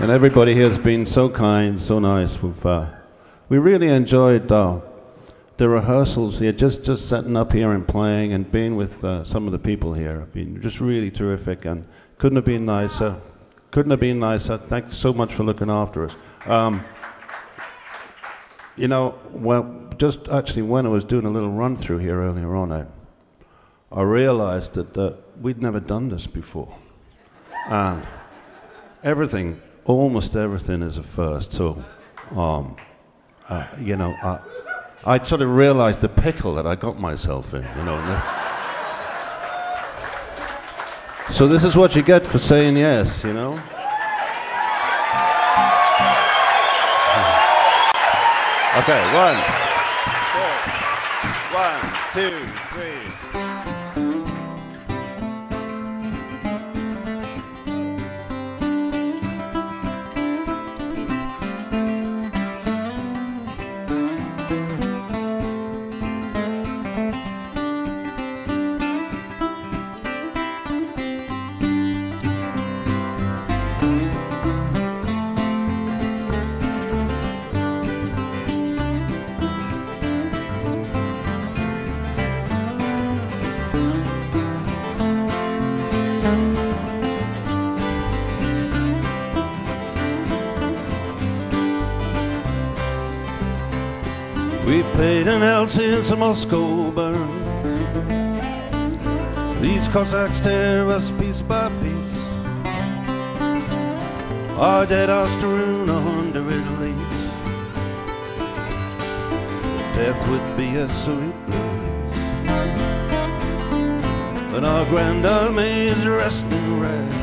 And everybody here has been so kind, so nice. We really enjoyed the rehearsals here, just setting up here and playing and being with some of the people here. It's been just really terrific, and couldn't have been nicer. Couldn't have been nicer. Thanks so much for looking after us. You know, well, just actually when I was doing a little run through here earlier on, I realized that we'd never done this before. And everything, almost everything is a first, so, you know, I sort of realized the pickle that I got myself in, you know. So this is what you get for saying yes, you know. Okay, one, two, three. Since Moscow burned, these Cossacks tear us piece by piece. Our dead are strewn 100 leagues. Death would be a sweet release, and our grand army is resting rest,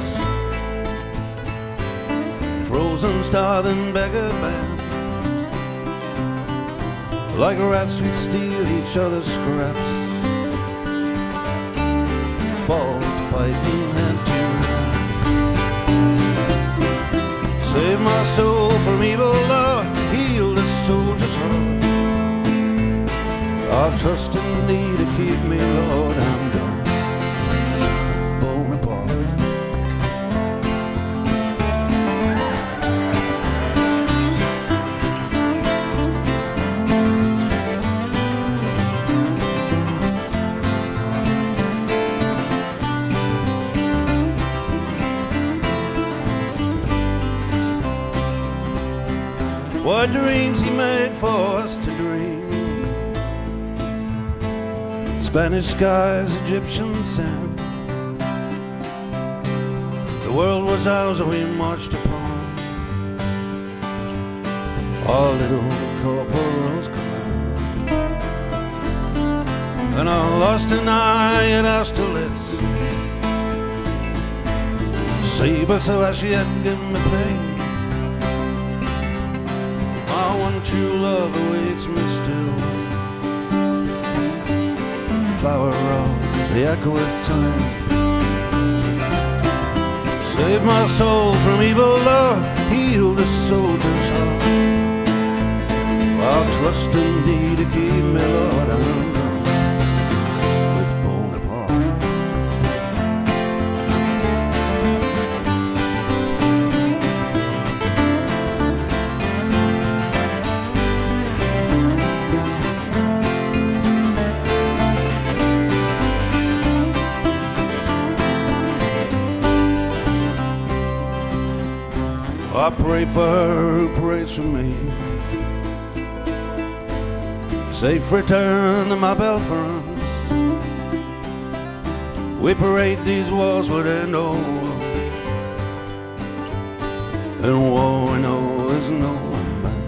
frozen, starving beggar band. Like rats we steal each other's scraps, fought, fighting hand to hand. Save my soul from evil, Lord, heal the soldier's heart. I trust in Thee to keep me, Lord, I'm done with Bonaparte. What dreams He made for us to dream, Spanish skies, Egyptian sand. The world was ours and we marched upon, our little corporal's command. And I lost an eye at Austerlitz, Saber Selassie give me pain. My one true love awaits me still, flower of the echo of time. Save my soul from evil, Lord, heal the soldier's heart. I'll trust in Thee to keep me, Lord, I'm done with Bonaparte. I pray for her who prays for me. Safe return to my Belfrons. We parade these walls with an old war, and war we know is no one back.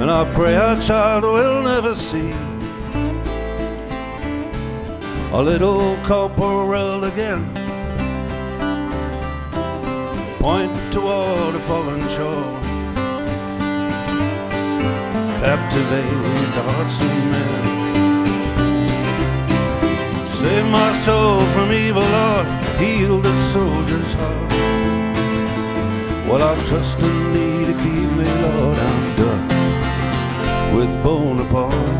And I pray our child will never see a little corporal again, point toward a fallen shore, captivate the hearts of men. Save my soul from evil, Lord, heal the soldier's heart. Well, I trust in Thee to keep me, Lord, I'm done with Bonaparte.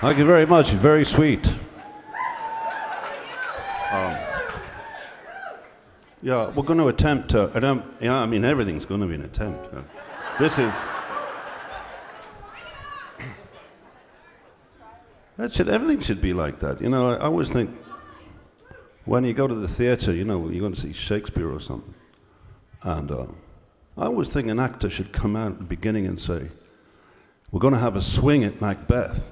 Thank you very much, very sweet. Yeah, we're going to attempt to, yeah, I mean, everything's going to be an attempt. This is, that should, everything should be like that. You know, I always think, when you go to the theater, you know, you're going to see Shakespeare or something. And I always think an actor should come out at the beginning and say, we're going to have a swing at Macbeth.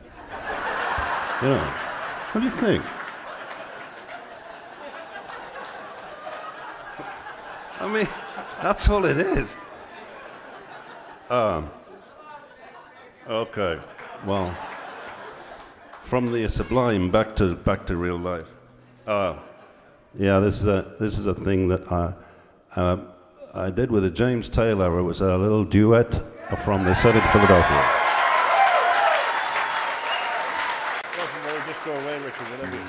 You know, what do you think? I mean, that's all it is. Okay, well, from the sublime back to real life. Yeah, this is a thing that I did with a James Taylor. It was a little duet from the Senate of Philadelphia. Just go away, Richard. Whatever.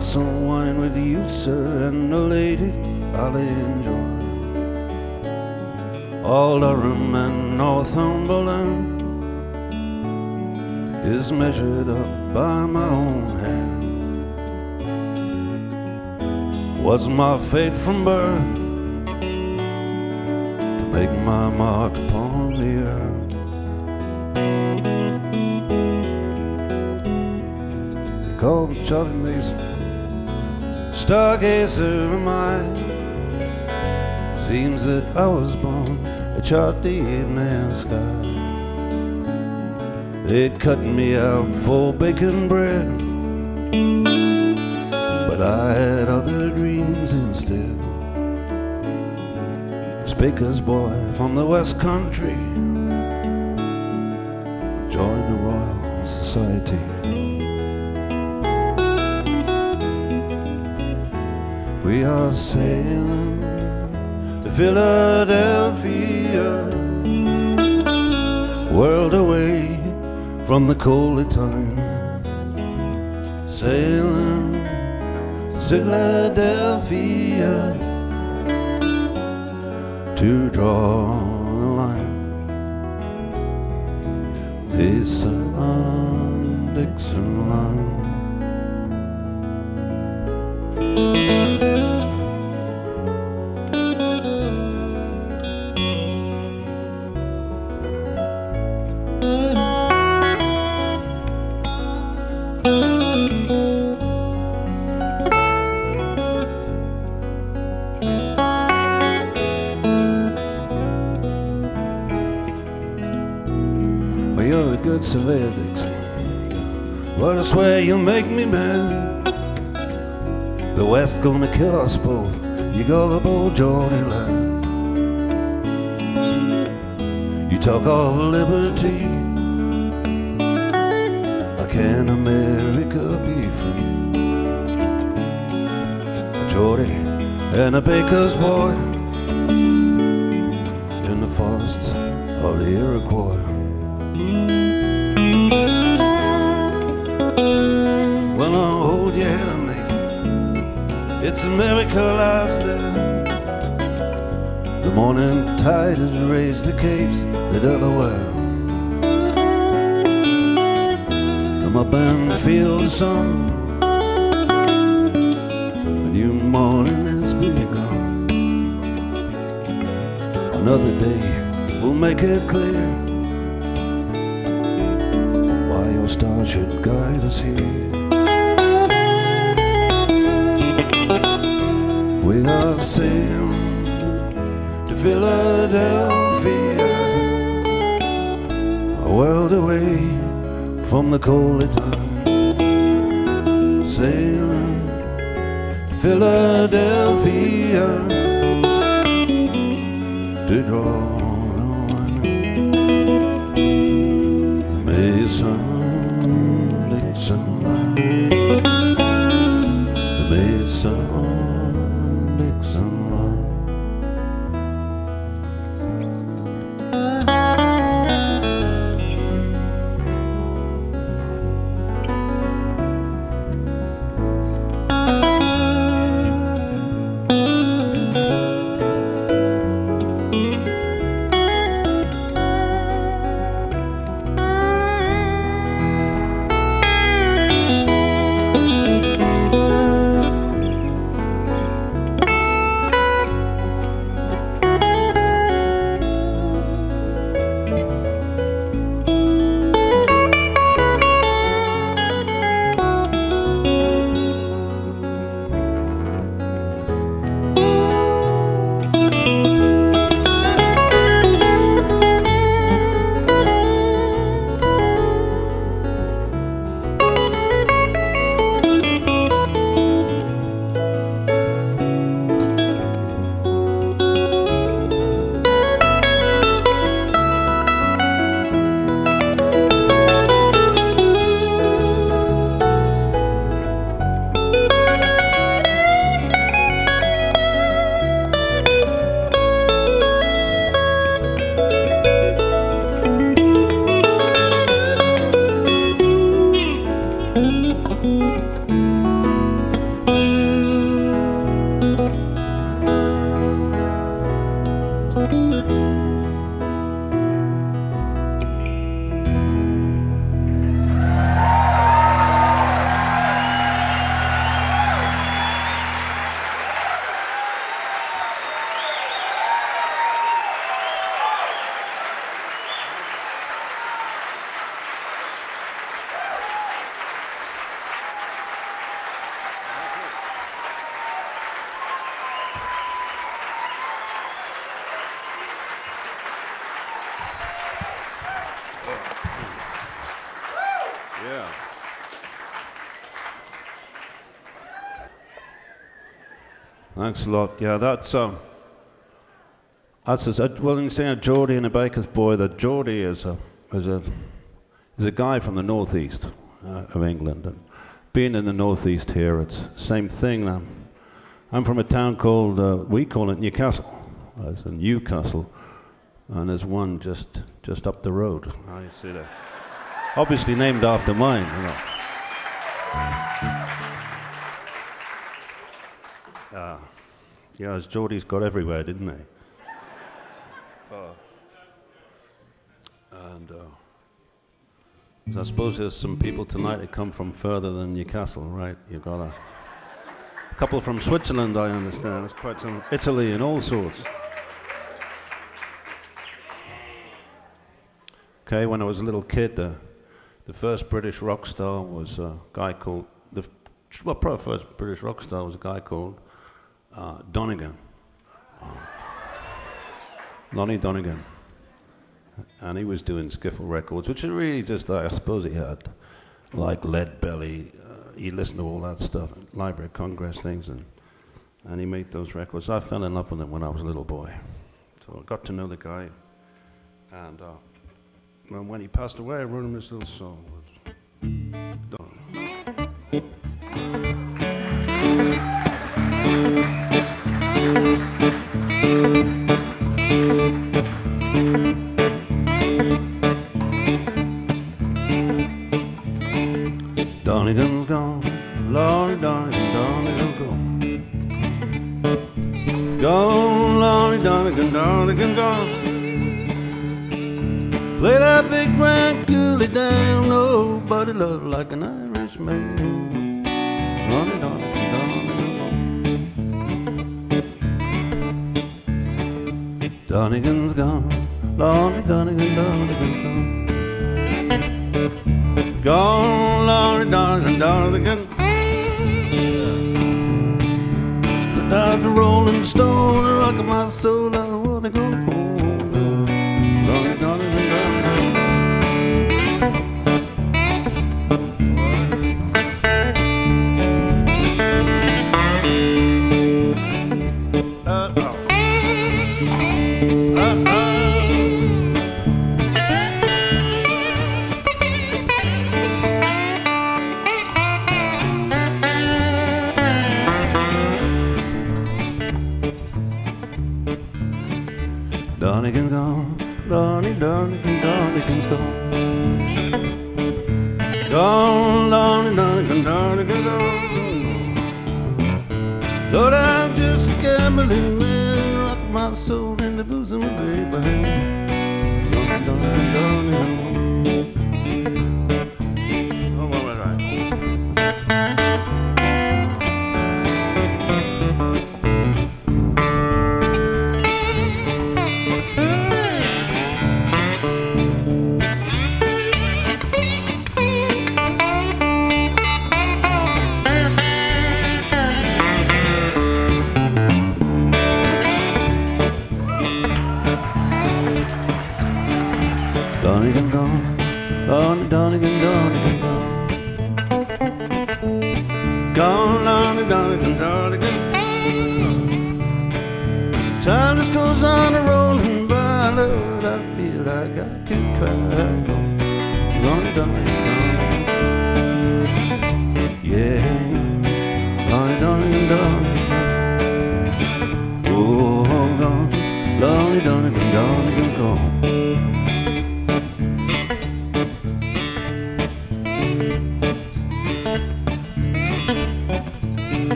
Some wine with you, sir, and a lady I'll enjoy. All Durham and Northumberland is measured up by my own hand. Was my fate from birth to make my mark upon the earth? They called me Charlie Mason. Stargazer am I. Seems that I was born a Charlie evening sky. They'd cut me out for bacon bread, but I had other dreams instead. A baker's boy from the West Country joined the Royal Society. We are sailing to Philadelphia, world away from the colder time. Sailing to Philadelphia to draw the line. Mason-Dixon line. Surveyor Dixon, yeah. But I swear you make me mad. The West's gonna kill us both, you gullible Geordie lad. You talk of liberty, how can America be free? A Geordie and a baker's boy in the forests of the Iroquois. Well, now hold your head, amazing. It's a miracle I've stood. The morning tide has raised the capes, the Delaware. Come up and feel the sun. A new morning has begun. Another day will make it clear. the stars should guide us here. We are sailing to Philadelphia, a world away from the colder time. Sailing to Philadelphia to draw on the Mason-Dixon line. The Mason-Dixon line. Thanks a lot. Yeah, well, you see a Geordie and a baker's boy. The Geordie is a guy from the northeast of England, and being in the northeast here, it's the same thing. I'm from a town called we call it Newcastle. It's in Newcastle, and there's one just up the road. Oh, you see that? Obviously named after mine. You know. Yeah, as Geordies got everywhere, didn't they? So I suppose there's some people tonight that come from further than Newcastle, right? You've got a couple from Switzerland, I understand. It's quite some Italy and all sorts. Okay, when I was a little kid, the first British rock star was a guy called Donegan. Lonnie Donegan. And he was doing skiffle records, which are really just, I suppose he had, like Lead Belly. He listened to all that stuff, Library of Congress things, and he made those records. I fell in love with him when I was a little boy. So I got to know the guy, and when he passed away, I wrote him this little song. Donegan's gone, Lord Donegan, Donegan's gone. Gone, Lord Donegan, Donegan gone. Played that big grand coolie down, nobody loved like an Irishman. Lord Donegan, Donegan gone. Donegan's gone, Lord Donegan, Donegan's gone. Gone, Lonnie Donegan. Without the rolling stone, the rock of my soul, I wanna go home. Lonnie Donegan. Donegan's gone, Lonnie Donegan, Donegan's gone. Gone, Lonnie Donegan, Donegan's gone. Lord, I'm just a gambling man, rock my soul in the blues and my baby hand. Lonnie Donegan, Donegan's gone.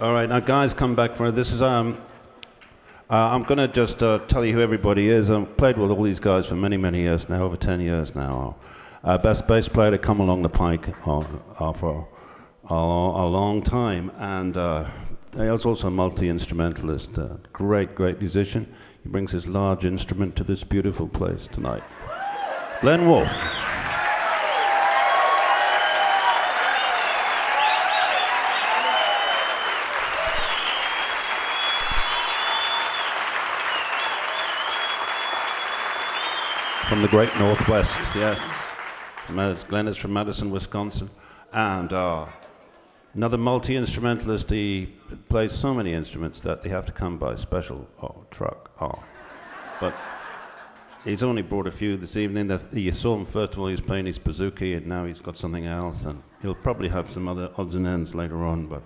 All right, now guys, come back for this. Is I'm gonna just tell you who everybody is. I've played with all these guys for many, many years now, over 10 years now. Our best bass player to come along the pike for a long time, and he was also a multi-instrumentalist, great, great musician. He brings his large instrument to this beautiful place tonight. Glenn Wolf. From the great Northwest, yes. Glenn is from Madison, Wisconsin. And another multi-instrumentalist. He plays so many instruments that they have to come by special truck. But he's only brought a few this evening. You saw him first of all, he was playing his bouzouki, and now he's got something else. And he'll probably have some other odds and ends later on. But,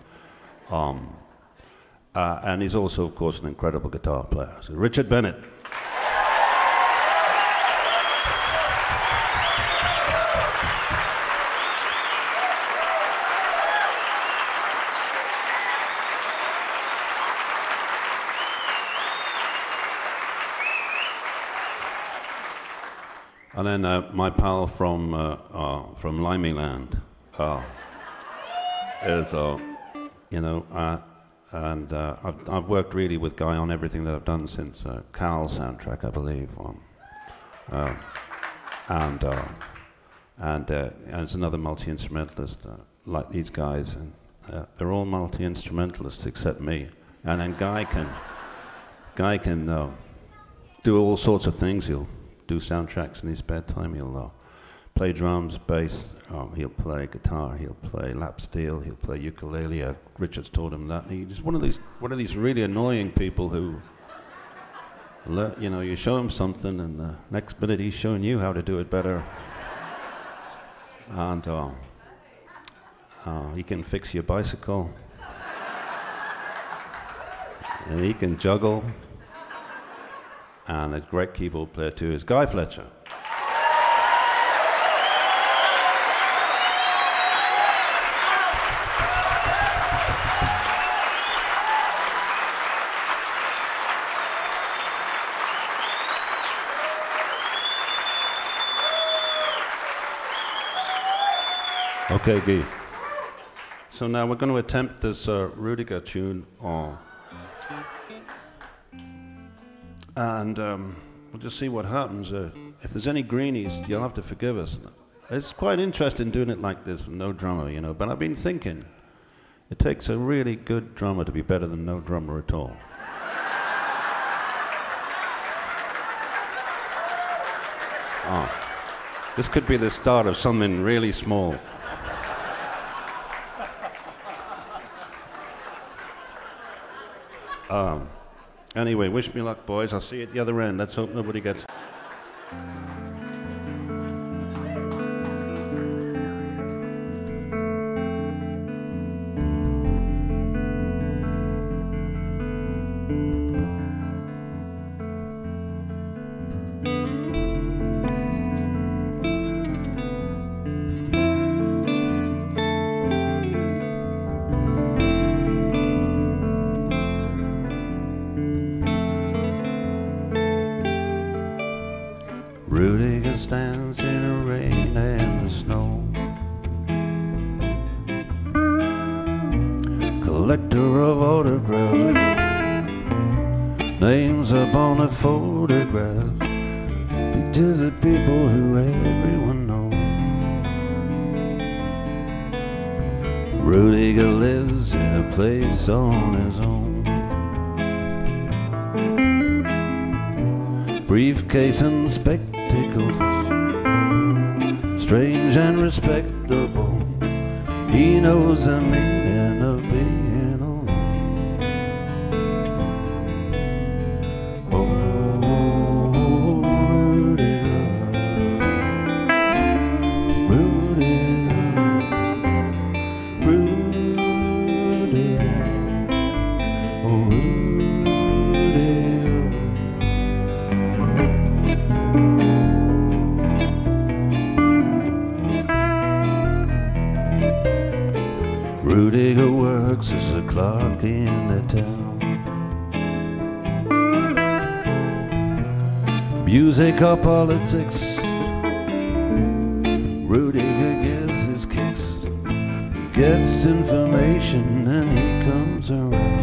and he's also, of course, an incredible guitar player. So Richard Bennett. And then my pal from Limeyland is, And I've worked really with Guy on everything that I've done since Cal soundtrack, I believe. And it's another multi-instrumentalist like these guys. And they're all multi-instrumentalists except me. And then Guy can do all sorts of things. He'll do soundtracks in his spare time. He'll play drums, bass, he'll play guitar, he'll play lap steel, he'll play ukulele. Richard's taught him that. He's one of these really annoying people who, you know, you show him something and the next minute he's showing you how to do it better. And he can fix your bicycle. And he can juggle. And a great keyboard player too is Guy Fletcher. Okay, Guy. So now we're going to attempt this Rüdiger tune, and we'll just see what happens. If there's any greenies, you'll have to forgive us. It's quite interesting doing it like this with no drummer, you know, but I've been thinking it takes a really good drummer to be better than no drummer at all. Oh, this could be the start of something really small. Anyway, wish me luck, boys. I'll see you at the other end. Let's hope nobody gets... politics. Rüdiger gets his kicks, he gets information and he comes around.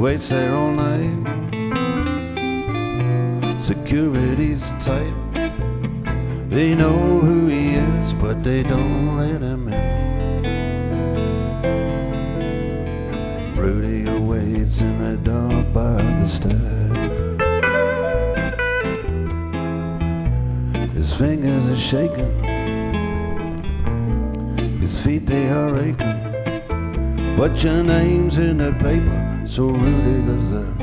Waits there all night. Security's tight. They know who he is, but they don't let him in. Rüdiger waits in the dark by the stair. His fingers are shaking, his feet they are aching, but your name's in the paper, so Rüdiger's there.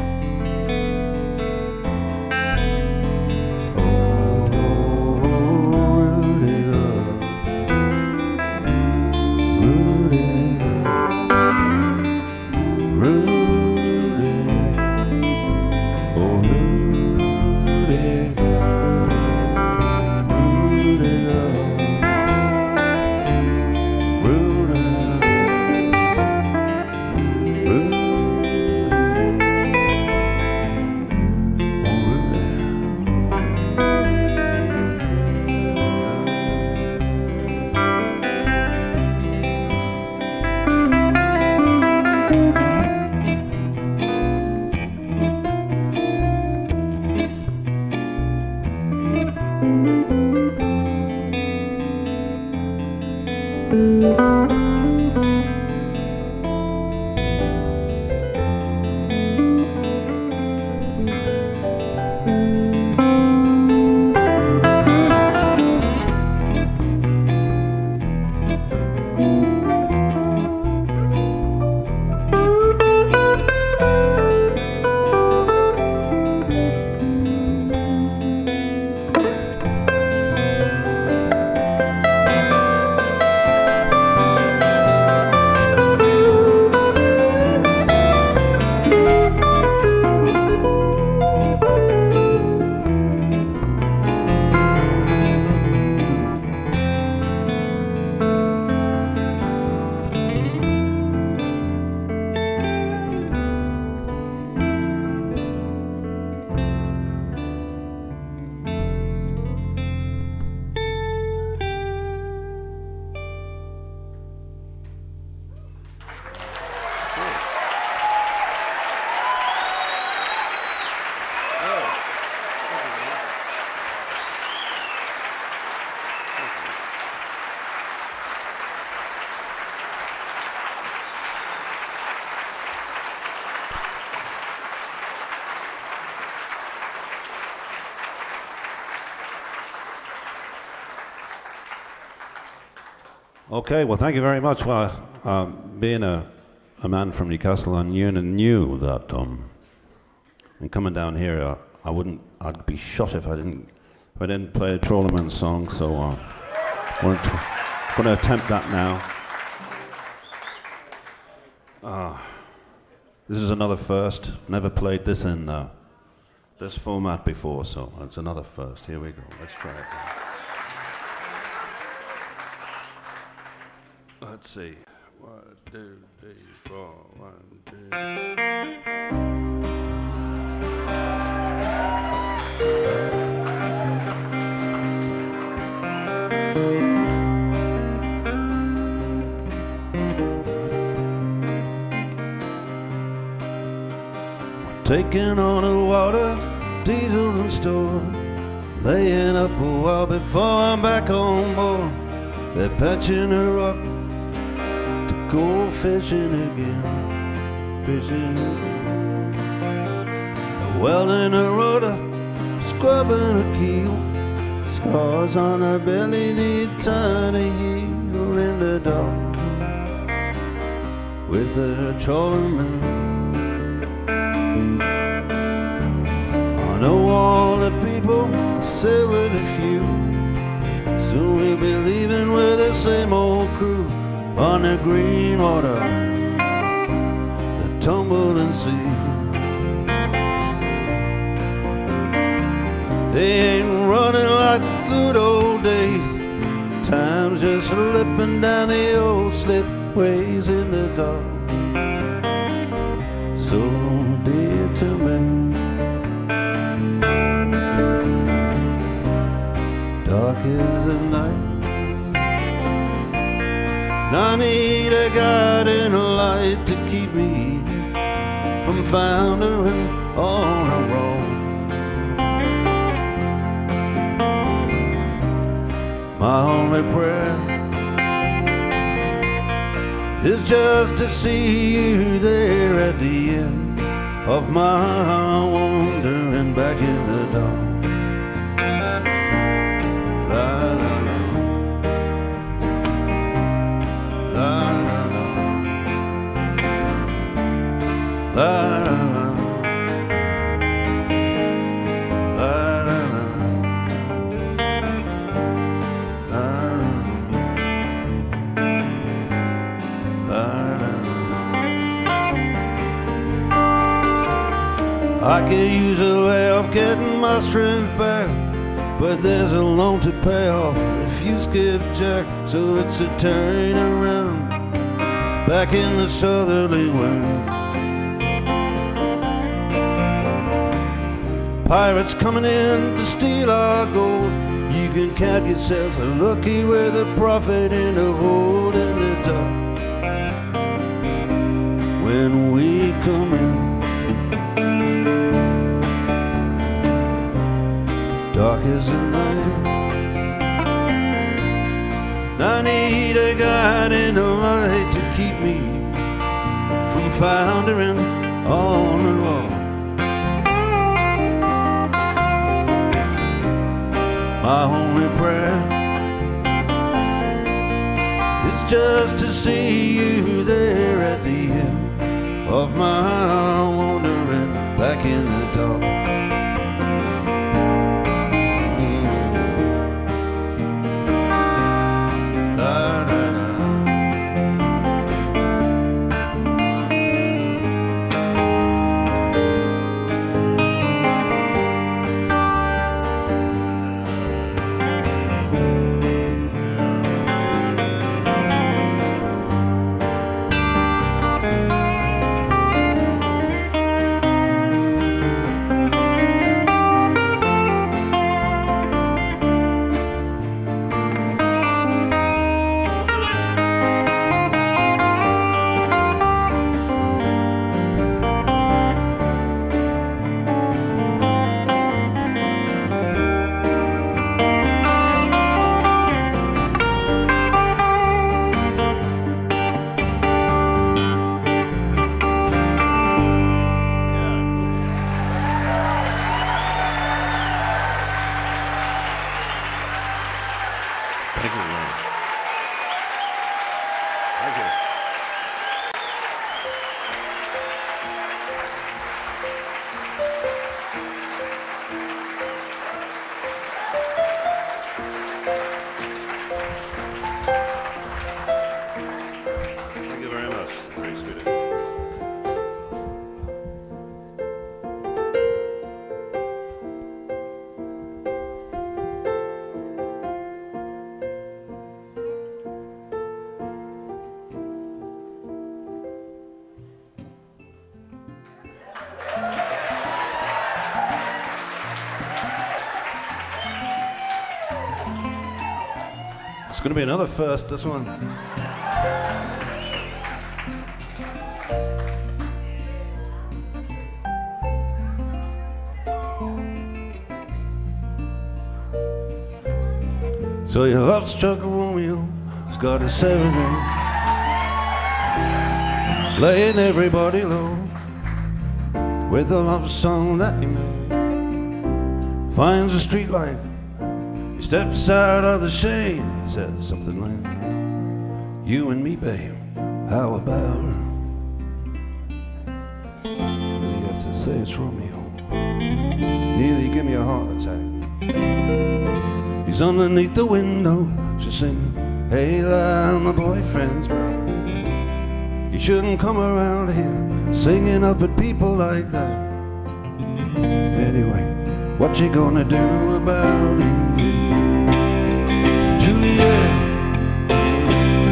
Okay, well, thank you very much. Well, being a man from Newcastle on Union knew that, and coming down here, I wouldn't. I'd be shot if I didn't play a Trawlerman's Song. So I'm going to attempt that now. This is another first. Never played this in this format before, so it's another first. Here we go. Let's try it now. Let's see. 1, 2, 3, 4. 1, 2. We're taking on the water, diesel in store, laying up a while before I'm back on board. They're patching her up. Go fishing again, fishing again. Well in a rudder, scrubbing a keel, scars on her belly, the tiny heel in the dark with her trawlerman. I know all the people say we're the few, so we'll be leaving with the same old crew. On the green water, the tumbling sea. They ain't running like the good old days. Time's just slipping down the old slipways in the dark, so dear to me. Dark is the night. I need a guiding light to keep me from foundering all the wrong. My only prayer is just to see you there at the end of my wandering back in the dawn. La, la, la. La, la, la. La, la, la. I could use a laugh, getting my strength back, but there's a loan to pay off if you skip jack. So it's a turn around back in the southerly wind. Pirates coming in to steal our gold. You can count yourself a lucky with a profit and a hold in the dark when we come in. Dark as the night, I need a guide and a light to keep me from foundering on the wall. My only prayer is just to see you there at the end of my wandering back in the dark. It's going to be another first, this one. So your love struck Romeo, who's got a serenade, laying everybody low with a love song that he made. Finds a street light, he steps out of the shade, he says something like, "You and me, babe, how about?" And he has to say it's Romeo. Nearly give me a heart attack. He's underneath the window, she's singing, "Hey, I'm my boyfriend's bride. You shouldn't come around here singing up at people like that. Anyway, what you gonna do about it?" Juliet,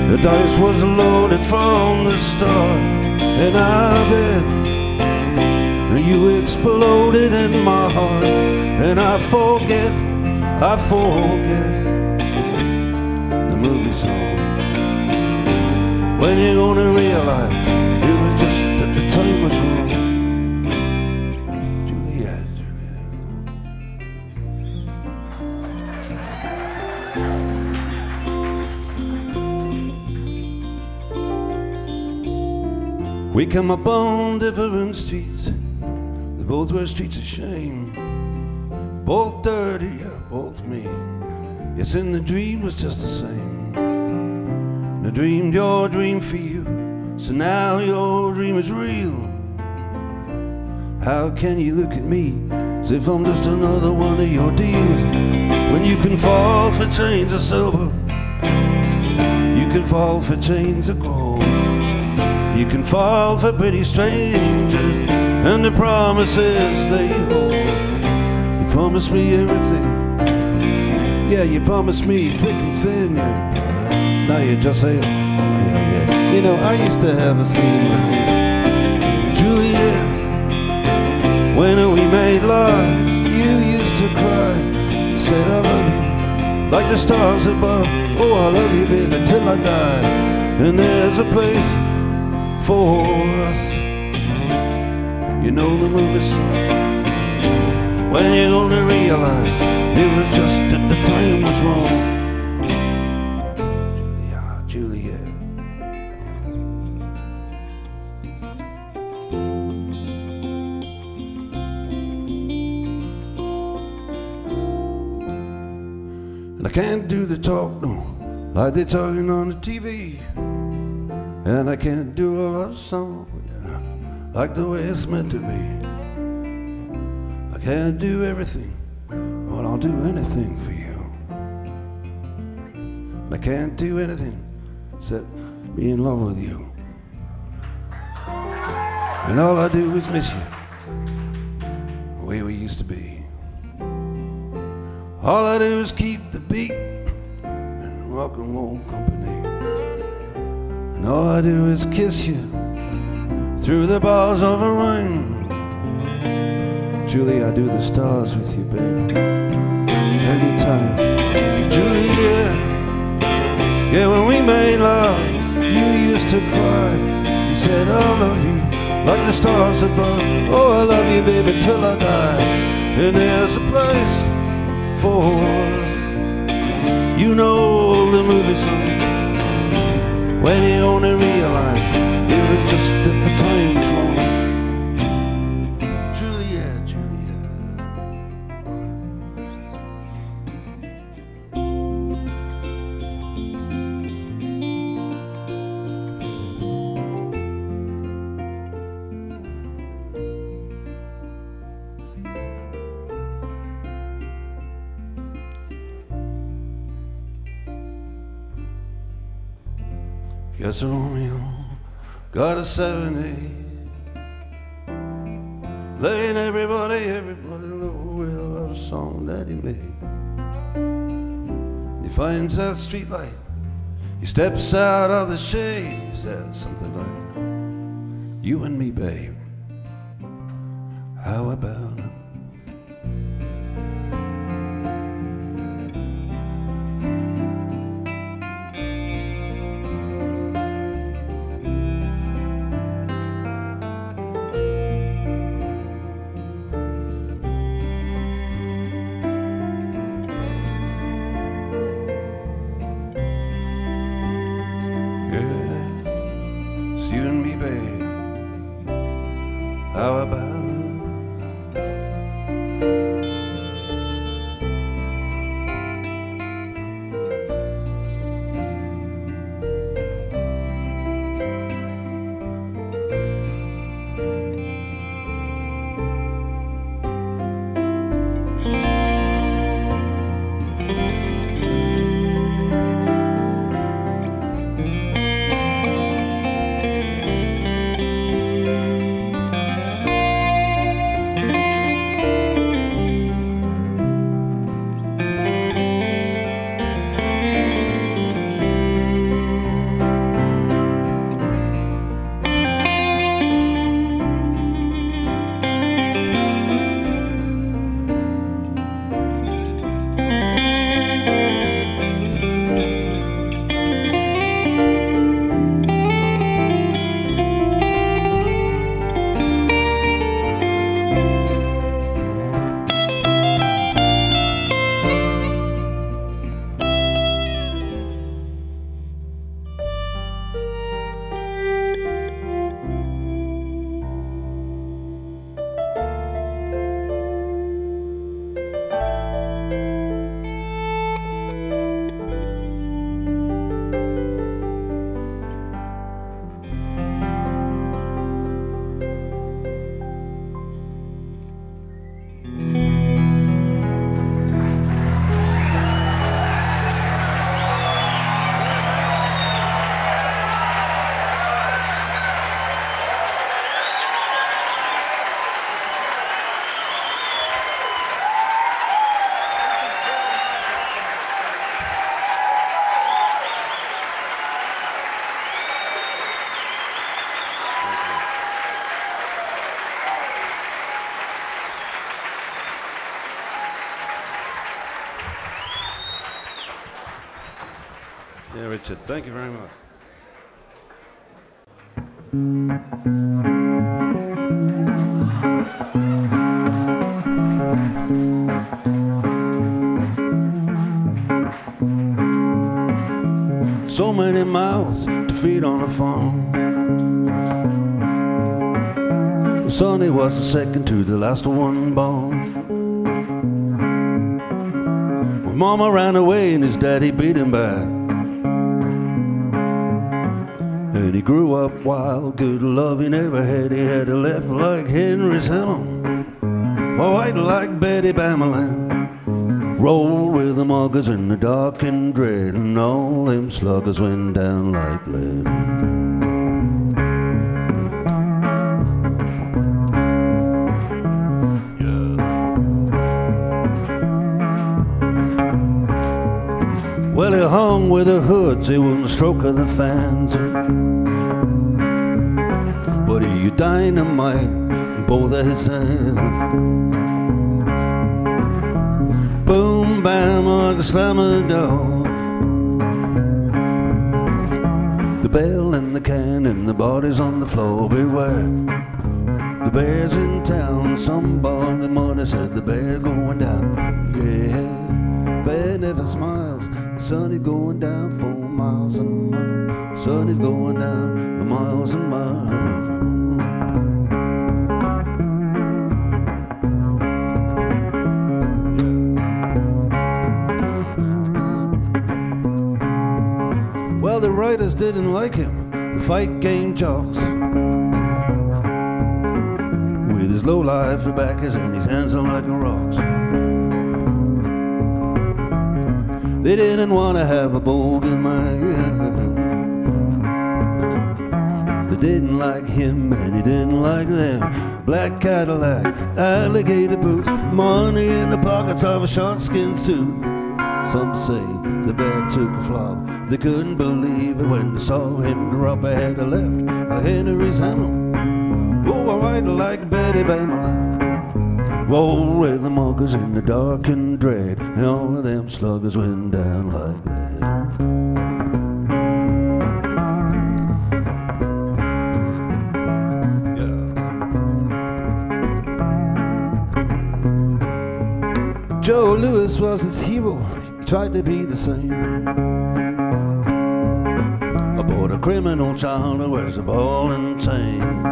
the dice was loaded from the start, and I bet you exploded in my heart. And I forget the movie song. When you gonna realize it was just that the time was wrong? We come upon different streets, both were streets of shame, both dirty, yeah, both mean. Yes, and the dream was just the same. And I dreamed your dream for you, so now your dream is real. How can you look at me as if I'm just another one of your deals? When you can fall for chains of silver, you can fall for chains of gold, you can fall for pretty strangers and the promises they hold. You promised me everything, yeah, you promised me thick and thin, yeah. Now you just say, oh yeah, yeah. You know, I used to have a scene with Juliet. When we made love, you used to cry. You said I love you, like the stars above. Oh, I love you, baby, till I die. And there's a place for us. You know the movies, when you're gonna realize it was just that the time was wrong. Julia, Juliet. And I can't do the talk, no, like they're talking on the TV. And I can't do a love song, yeah, like the way it's meant to be. I can't do everything, but I'll do anything for you. And I can't do anything except be in love with you. And all I do is miss you, the way we used to be. All I do is keep the beat and rock and roll company. And all I do is kiss you through the bars of a rhyme. Julie, I do the stars with you, baby, anytime. Julie, yeah, yeah, when we made love, you used to cry. You said I love you, like the stars above. Oh, I love you, baby, till I die. And there's a place for us. You know the movie song, when you only realize it was just that the time was wrong. Juliet, Juliet. Yes, Romeo got a serenade, laying everybody low with a love song that he made. He finds that streetlight, he steps out of the shade, he says something like, you and me, babe, how about it? You and me, babe, how about Yeah, Richard, thank you very much. So many mouths to feed on a farm. Sonny was the second to the last one born. Mama ran away and his daddy beat him back, and he grew up wild. Good love he never had. He had a left like Henry Sellon, a white like Betty Bamelin, rolled with the muggers in the dark and dread, and all them sluggers went down like lead. Well, he hung with the hoods, he wouldn't stroke of the fans, but he used dynamite in both of his hands. Boom, bam, like a slammer door. The bell and the cannon, the bodies on the floor, beware. The bear's in town, somebody mighty said the bear going down. Yeah, bear never smiles. Sonny's going down for miles and miles. Sonny's going down for miles and miles. Well, the writers didn't like him. The fight game jocks, with his low-life tobaccos and his hands on like rocks. They didn't want to have a bogeyman. They didn't like him and he didn't like them. Black Cadillac, alligator boots, money in the pockets of a sharkskin suit. Some say the bear took a flop. They couldn't believe it when they saw him drop. I had a left, a Henry's hammer. Oh, I ride like Betty Bamelin. Roll with the muggers in the dark and dread, and all of them sluggers went down like lead. Yeah. Joe Louis was his hero, he tried to be the same. Aboard a criminal child who wears a ball and chain.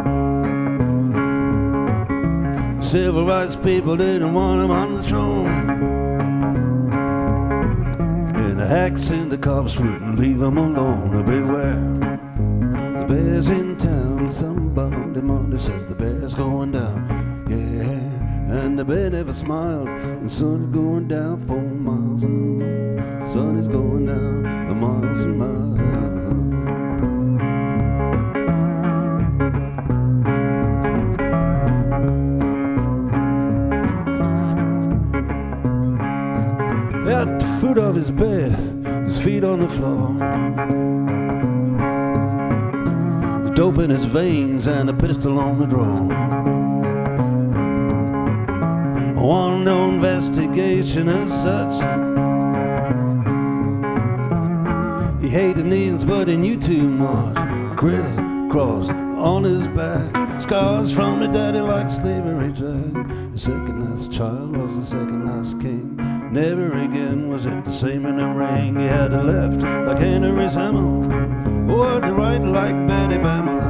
Civil rights people didn't want him on the throne, and the hacks and the cops wouldn't leave him alone. Beware, the bear's in town. Somebody Monday says the bear's going down. Yeah, and the bear never smiled. And Sonny's going down for miles and miles. Sonny's going down for miles and miles. Foot of his bed, his feet on the floor, the dope in his veins and a pistol on the drawer. One no investigation as such. He hated needles but he knew too much. Criss-cross on his back, scars from a daddy like slavery drag. The second last child was the second last king. Never again was it the same in the ring. He had a left like Henry's hammer, or the right like Betty Bamelin.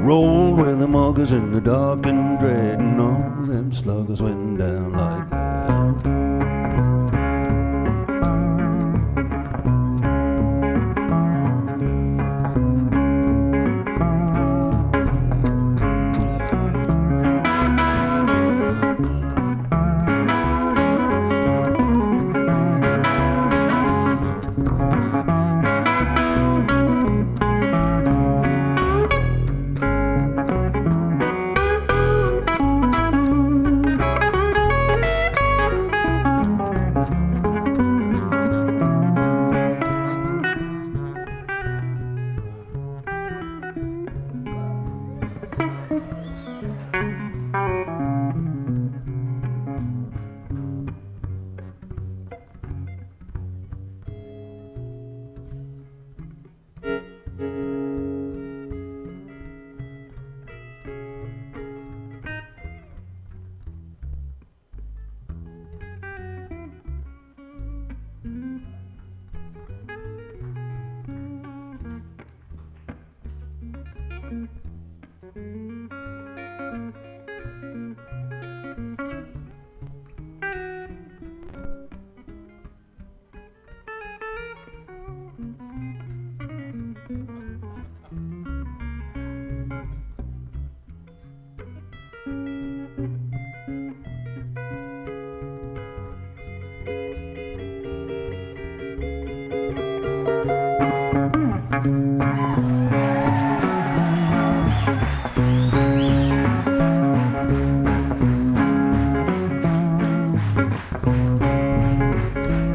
Rolled with the muggers in the dark and dread, and all them sluggers went down like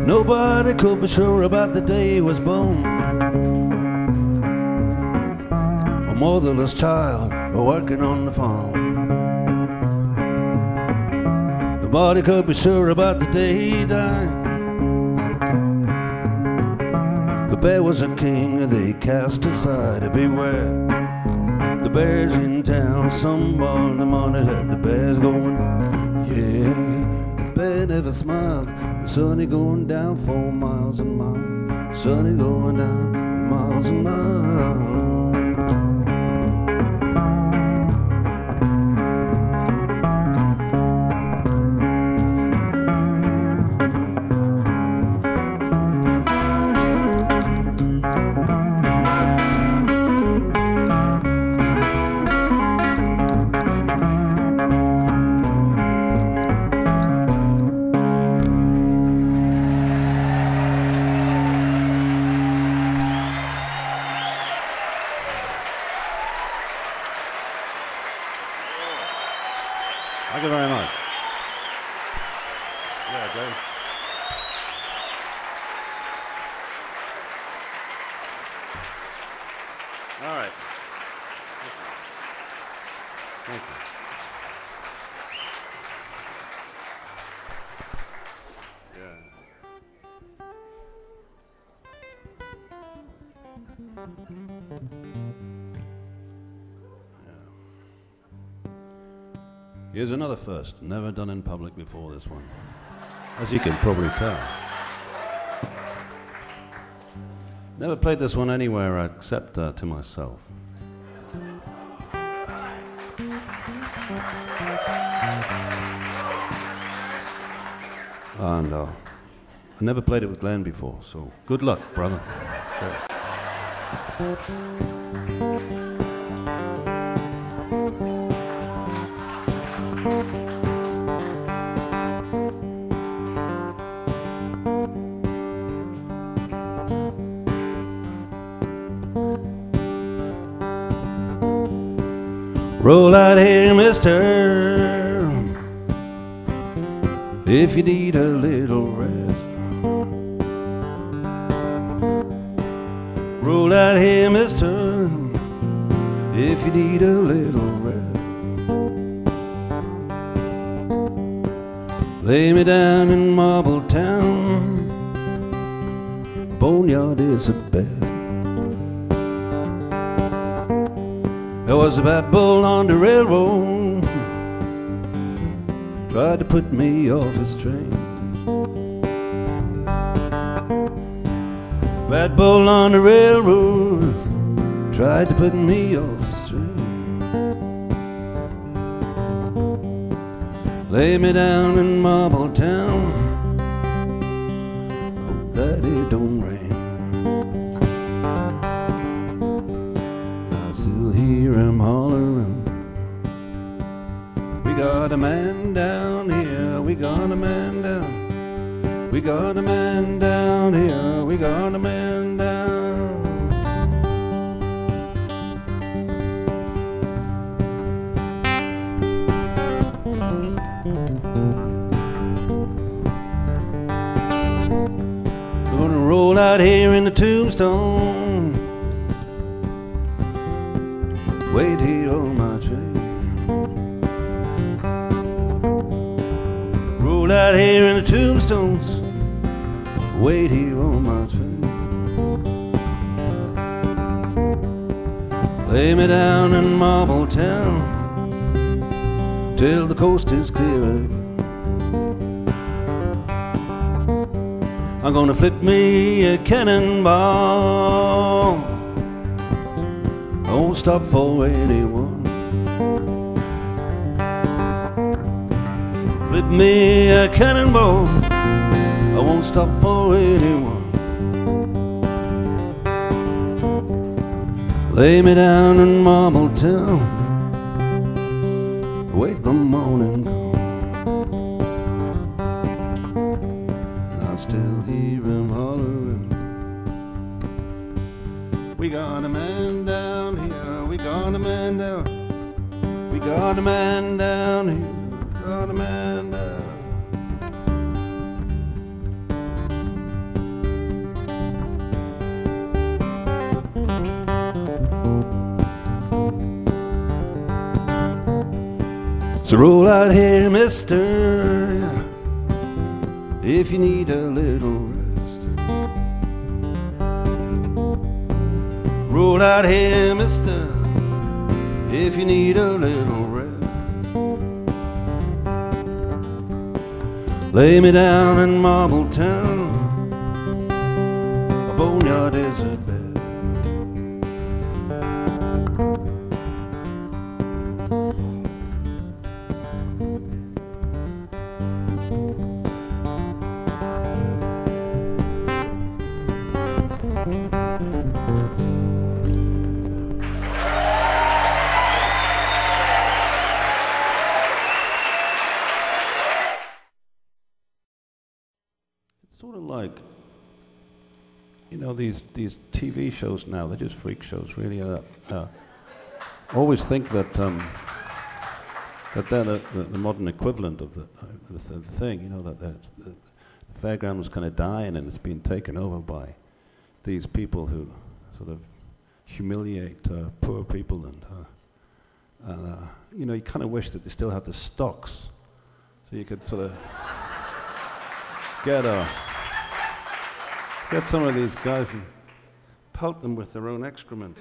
Nobody could be sure about the day he was born. A motherless child working on the farm. Nobody could be sure about the day he died. The bear was a king and they cast aside. Beware, the bear's in town. Somebody monitored that the bear's going. Yeah, the bear never smiled. The sun is going down for miles and miles. Sun is going down miles and miles. Here's another first, never done in public before, this one, as you can probably tell. Never played this one anywhere except to myself. And I never played it with Glenn before, so good luck, brother. Sure. Roll out here, mister, if you need a little rest. Roll out here, mister, if you need a little rest. Lay me down in Marbletown, the boneyard is a bed. There was a bad bull on the railroad, tried to put me off his train. Bad bull on the railroad, tried to put me off his train. Lay me down in Marbletown, oh daddy don't rain. I'm hollering, we got a man down here, we got a man down, we got a man down here, we got a man down. We're gonna roll out here in the tombstone, wait here on my train. Roll out here in the tombstones, wait here on my train. Lay me down in Marbletown till the coast is clear. I'm gonna flip me a cannonball, don't stop for anyone. Flip me a cannonball, I won't stop for anyone. Lay me down in Marbletown, wait the morning call. I still hear him hollering, we got a man down, we got a man down, we got a man down here, we got a man down. So roll out here, mister, if you need a little rest. Roll out here, mister, if you need a little rest. Lay me down in Marbletown, a boneyard is a bed. These TV shows now, they're just freak shows, really. Always think that that they're the modern equivalent of the thing, you know, that the fairground was kind of dying and it's been taken over by these people who sort of humiliate poor people, and you know, you kind of wish that they still had the stocks so you could sort of get some of these guys and pelt them with their own excrement.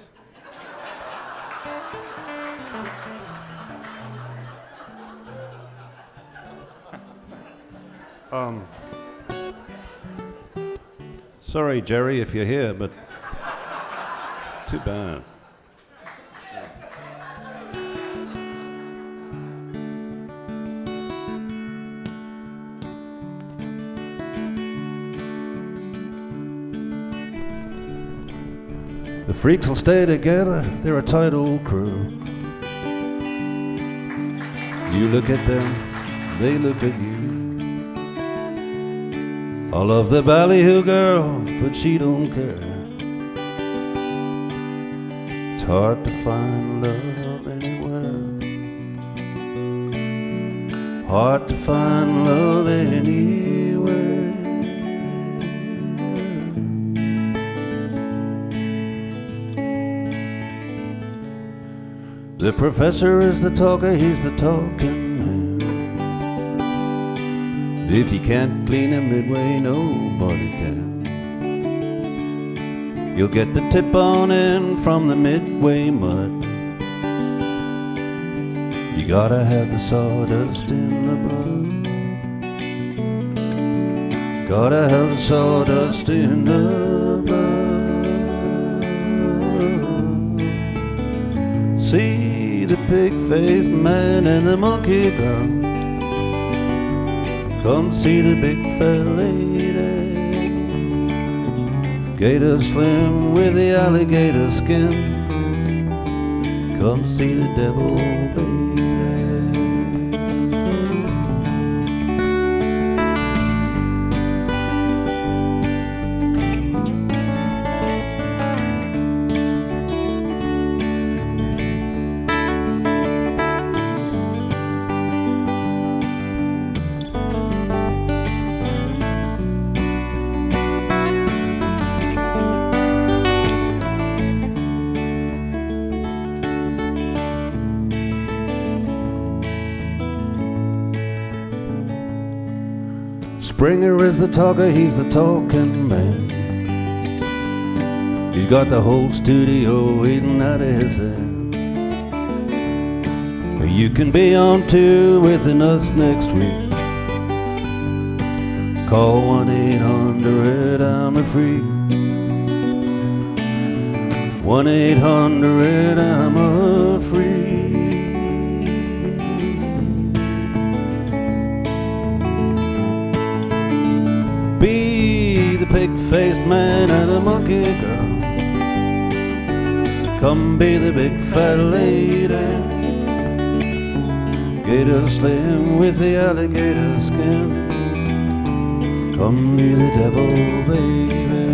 Sorry, Jerry, if you're here, but too bad. The freaks will stay together, they're a tight old crew. You look at them, they look at you. I love the ballyhoo girl, but she don't care. It's hard to find love anywhere. Hard to find love anywhere. The professor is the talker, he's the talking man. If you can't clean him midway, nobody can. You'll get the tip on in from the midway mud. You gotta have the sawdust in the blood. Gotta have the sawdust in the blood. See? The pig-faced man and the monkey girl. Come see the big fat lady, gator slim with the alligator skin. Come see the devil baby. Springer is the talker, he's the talking man. He's got the whole studio eating out of his hand. You can be on tour with us next week. Call 1-800, I'm a freak. 1-800, I'm a freak. Big-faced man and a monkey girl. Come be the big fat lady, gator slim with the alligator skin. Come be the devil baby.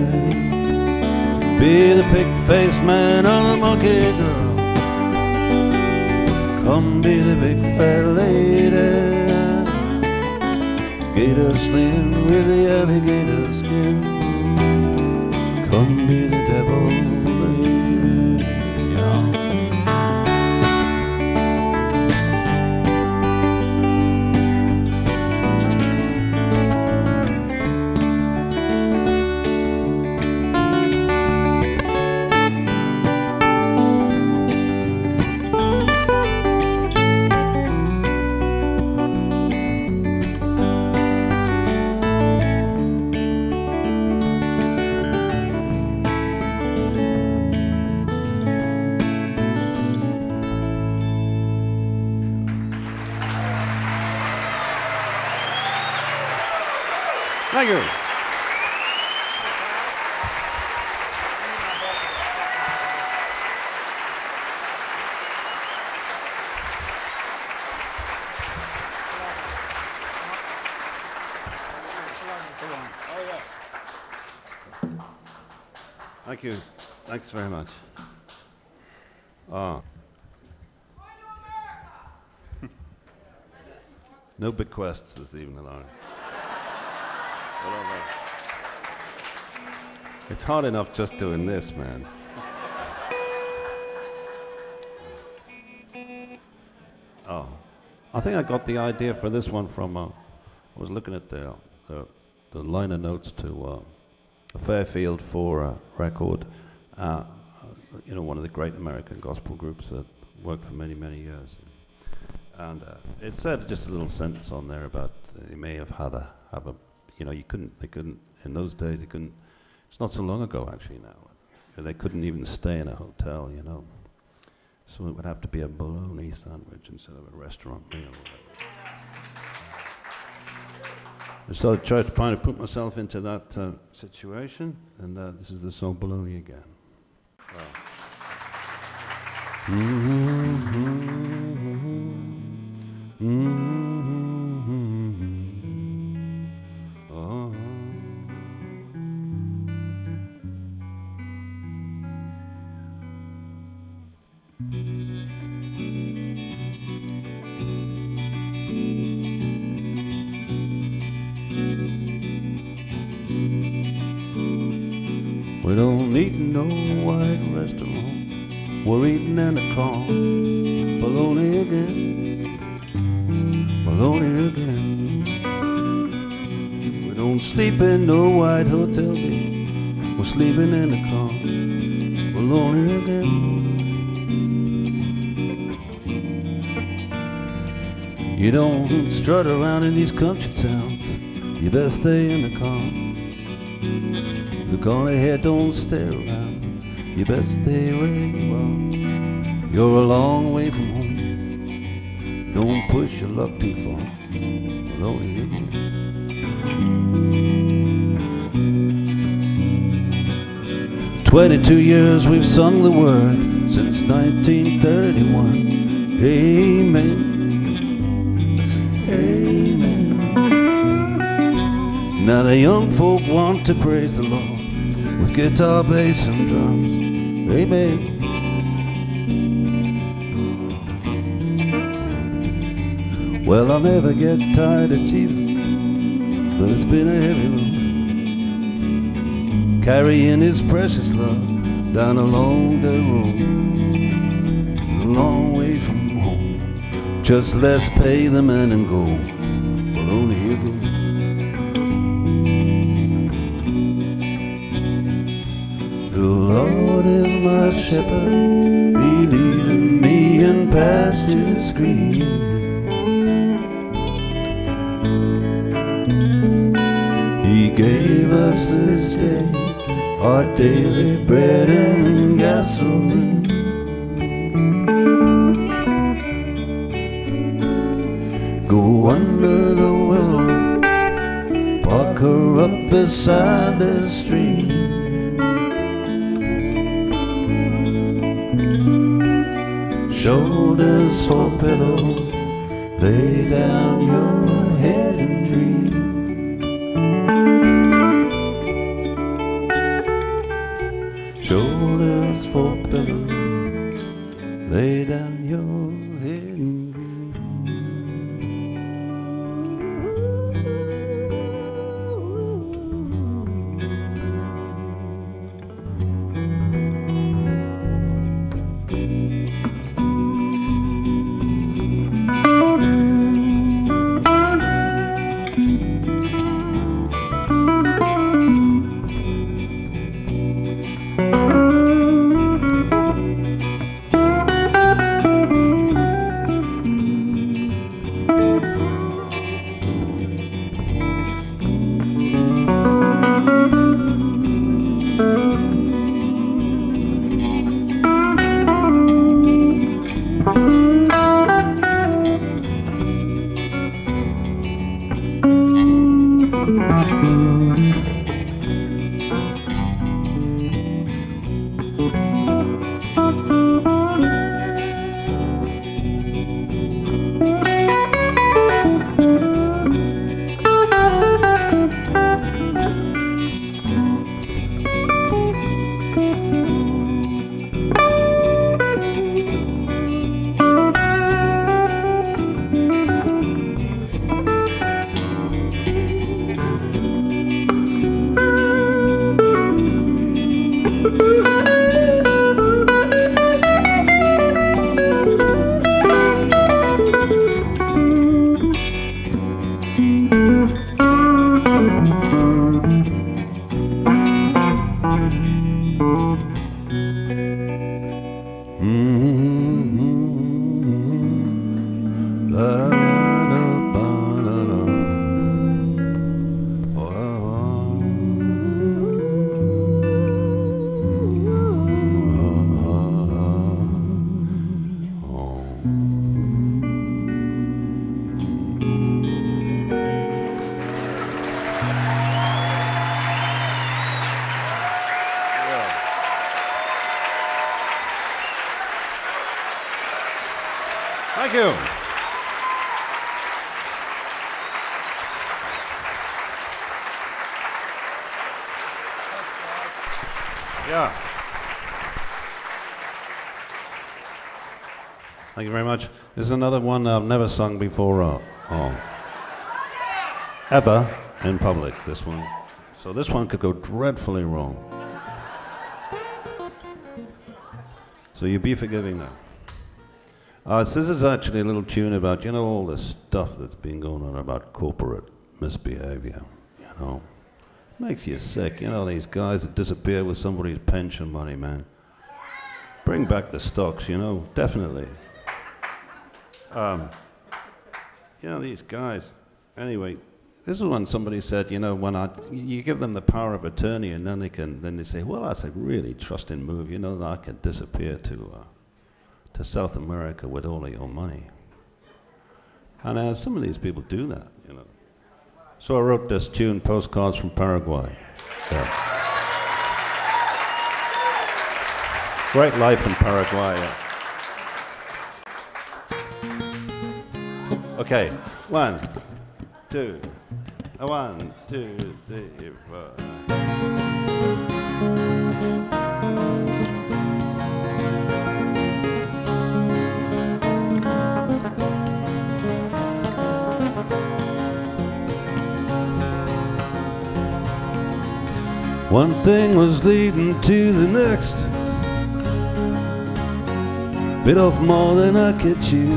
Be the pig-faced man and a monkey girl. Come be the big fat lady, gator slim with the alligator skin. Come be the devil, baby. Yeah. Thank you. Thank you. Thanks very much. Ah. No bequests this evening, Larry. It's hard enough just doing this, man. Oh, I think I got the idea for this one from. I was looking at the liner notes to a Fairfield Four record. You know, one of the great American gospel groups that worked for many, many years. And it said just a little sentence on there about they may have had a you know, they couldn't in those days, they couldn't. It's not so long ago actually now. They couldn't even stay in a hotel, you know. So it would have to be a bologna sandwich instead of a restaurant meal. So I tried to kind of put myself into that situation, and this is the song Bologna Again. Wow. Mm-hmm. Mm-hmm. Oh. We don't need no white restaurant, we're eating in a car. Bologna again, bologna again. We don't sleep in no white hotel bed, we're sleeping in a car. Bologna again. You don't strut around in these country towns, you best stay in the car. Look on ahead, don't stare around, you best stay where you are. You're a long way from home, don't push your luck too far. Bologna again. 22 years we've sung the word, since 1931. Amen, amen. Now the young folk want to praise the Lord with guitar, bass, and drums. Amen. Well, I'll never get tired of Jesus, but it's been a heavy load, carrying his precious love down along the road, a long way from home. Just let's pay the man and go, but only he'll go. The Lord is my shepherd, he leadeth me in pastures green. He gave us this day our daily bread and gasoline. Go under the willow, park her up beside the stream. Shoulders for pillows, lay down your head and dream. Shoulders for pillows, lay down your head and dream. Thank you. Yeah. Thank you very much. This is another one I've never sung before or ever in public, this one. So this one could go dreadfully wrong. So you be forgiving now. So this is actually a little tune about, you know, all this stuff that's been going on about corporate misbehavior, you know. Makes you sick, you know, these guys that disappear with somebody's pension money, man. Bring back the stocks, you know, definitely. You know, these guys, anyway, this is when somebody said, you know, when you give them the power of attorney and then they say, well, that's a really trusting move, you know, that I can disappear to South America with all of your money. And some of these people do that, you know. So I wrote this tune, Postcards from Paraguay. Yeah. Great life in Paraguay. Yeah. Okay, 1, 2, 1, 2, 3, 4. One thing was leading to the next. Bit off more than I could chew.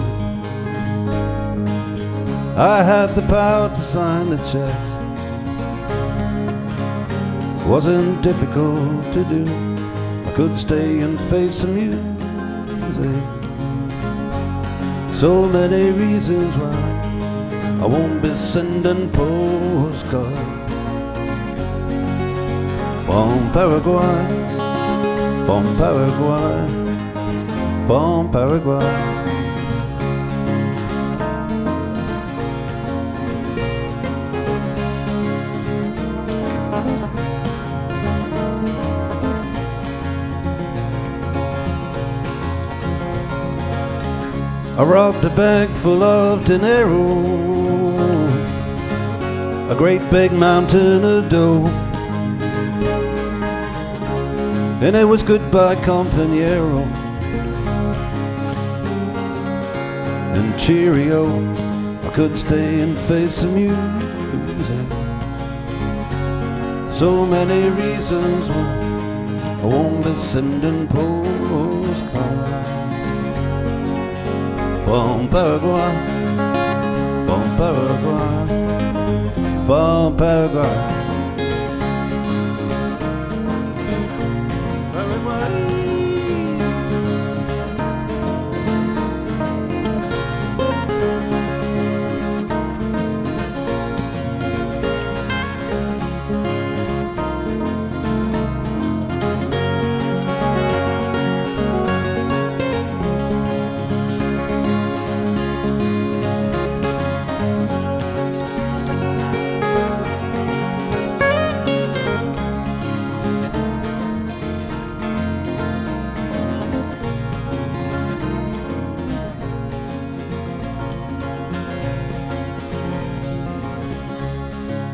I had the power to sign the checks. Wasn't difficult to do. I could stay and face the music. So many reasons why I won't be sending postcards from Paraguay, from Paraguay, from Paraguay. I robbed a bank full of dinero, a great big mountain of dough, and it was goodbye compañero and cheerio. I could stay and face the music. So many reasons why I won't be sending postcards from Paraguay, from Paraguay, from Paraguay.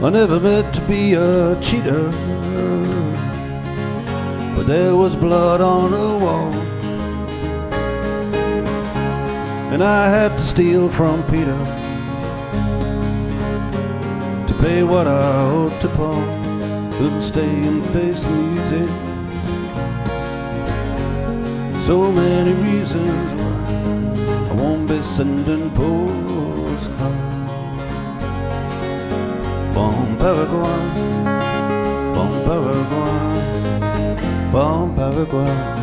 I never meant to be a cheater, but there was blood on the wall, and I had to steal from Peter to pay what I owed to Paul. Couldn't stay and face the music. So many reasons why I won't be sending postcards from Paraguay, from Paraguay, from Paraguay, Paraguay.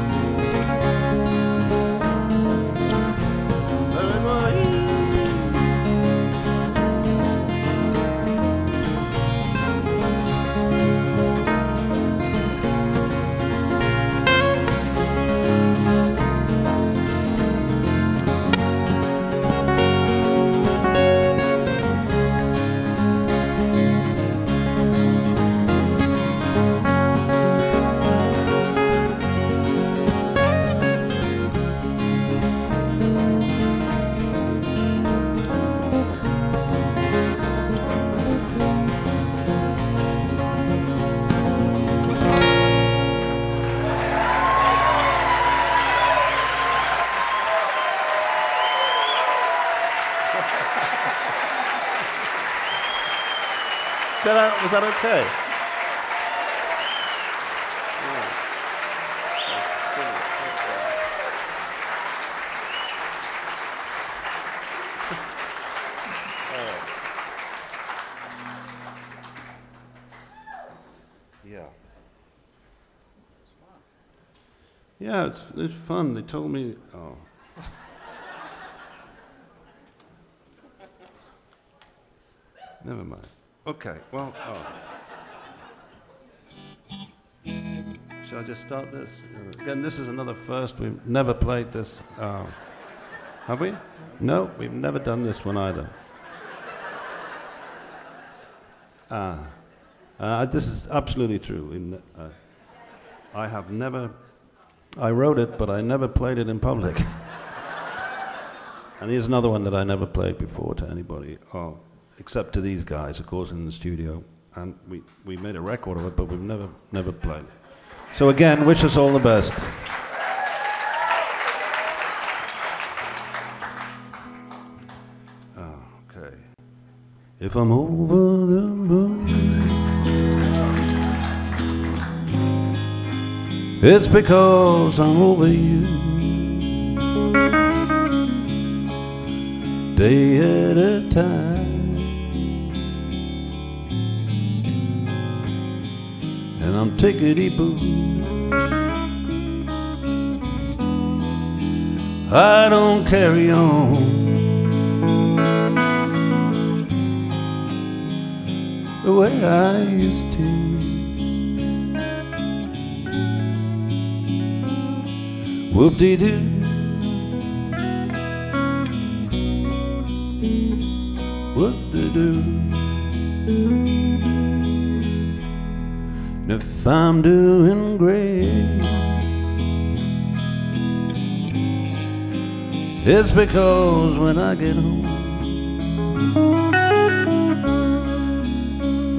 Was that okay? Yeah, it's fun. They told me. Oh. Never mind. Okay, well, oh. Should I just start this? Again, this is another first. We've never played this. Have we? No, we've never done this one either. This is absolutely true. I have never... I wrote it, but I never played it in public. And here's another one that I never played before to anybody, oh, except to these guys, of course, in the studio. And we made a record of it, but we've never played it. So again, wish us all the best. Oh, okay. If I'm over the moon, it's because I'm over you. Day at a time, and I'm tickety-boo. I don't carry on the way I used to. Whoop De Doo, Whoop De Doo. And if I'm doing great, it's because when I get home,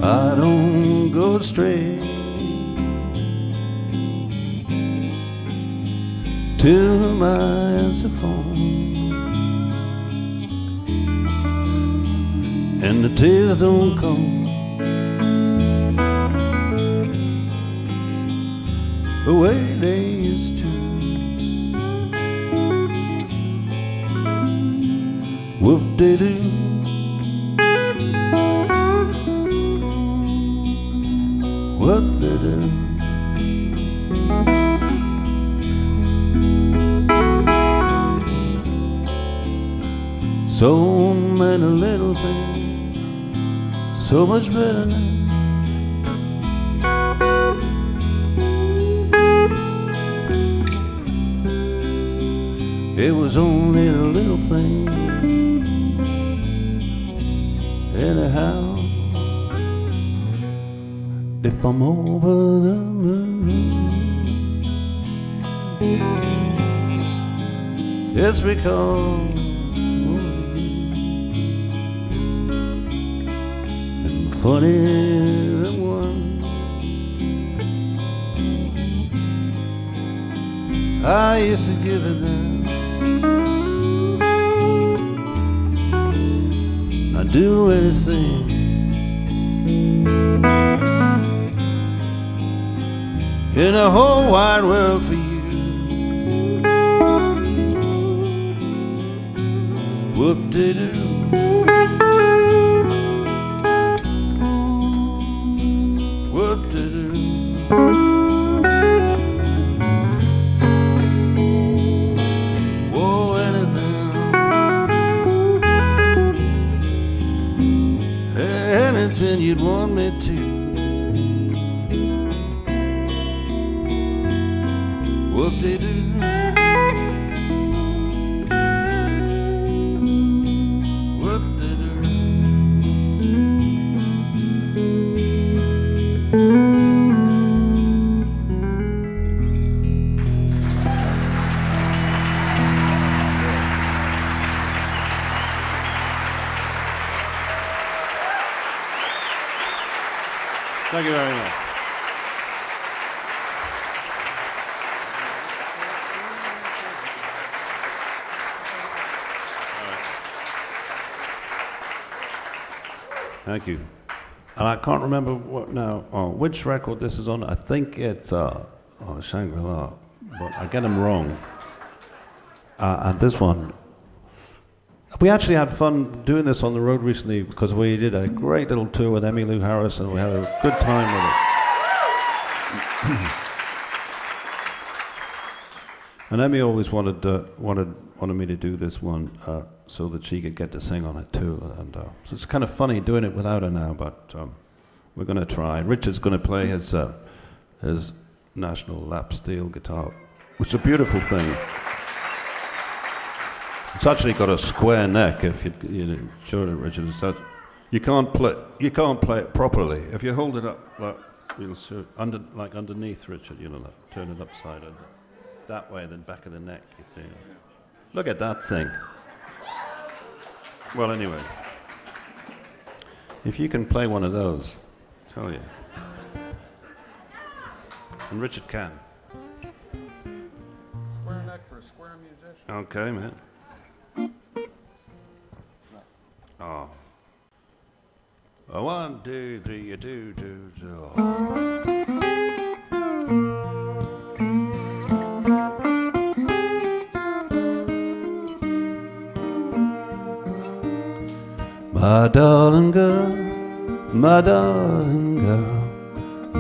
I don't go straight to my answer phone, and the tears don't come the way they used to. Whoop De Doo, Whoop De Doo. So many little things, so much better now. It was only a little thing, anyhow. If I'm over the moon, it's because funny that one I used to give it down. I'd do anything in the whole wide world for you. Whoop de doo. You'd want me to. Whoop de doo, Whoop de doo. Thank you very much. Thank you. And I can't remember what now, which record this is on. I think it's Shangri-La, but I get them wrong. And this one. We actually had fun doing this on the road recently because we did a great little tour with Emmylou Harris and we had a good time with it. And Emmy always wanted me to do this one so that she could get to sing on it too. And so it's kind of funny doing it without her now, but we're going to try. Richard's going to play his National Lap Steel guitar, which is a beautiful thing. It's actually got a square neck. If you showed it, Richard, it's that you can't play it properly. If you hold it up like you'll shoot underneath, Richard, you know that. Turn it upside down, that way, then back of the neck. You see, look at that thing. Well, anyway, if you can play one of those, I tell you, and Richard can. Square neck for a square musician. Okay, man. Oh. 1, 2, 3, 2, 2, 2. My darling girl, my darling girl,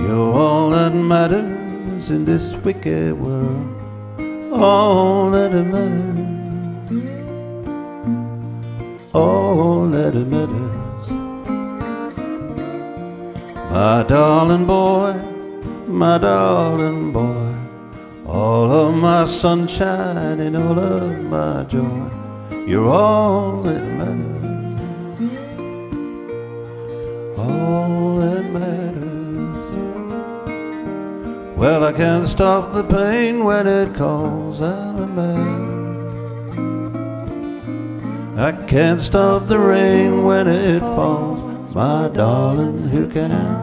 you're all that matters in this wicked world. All that matters. All that matters. My darling boy, all of my sunshine and all of my joy, you're all that matters. All that matters. Well, I can't stop the pain when it calls out of me. I can't stop the rain when it falls, my darling, who can?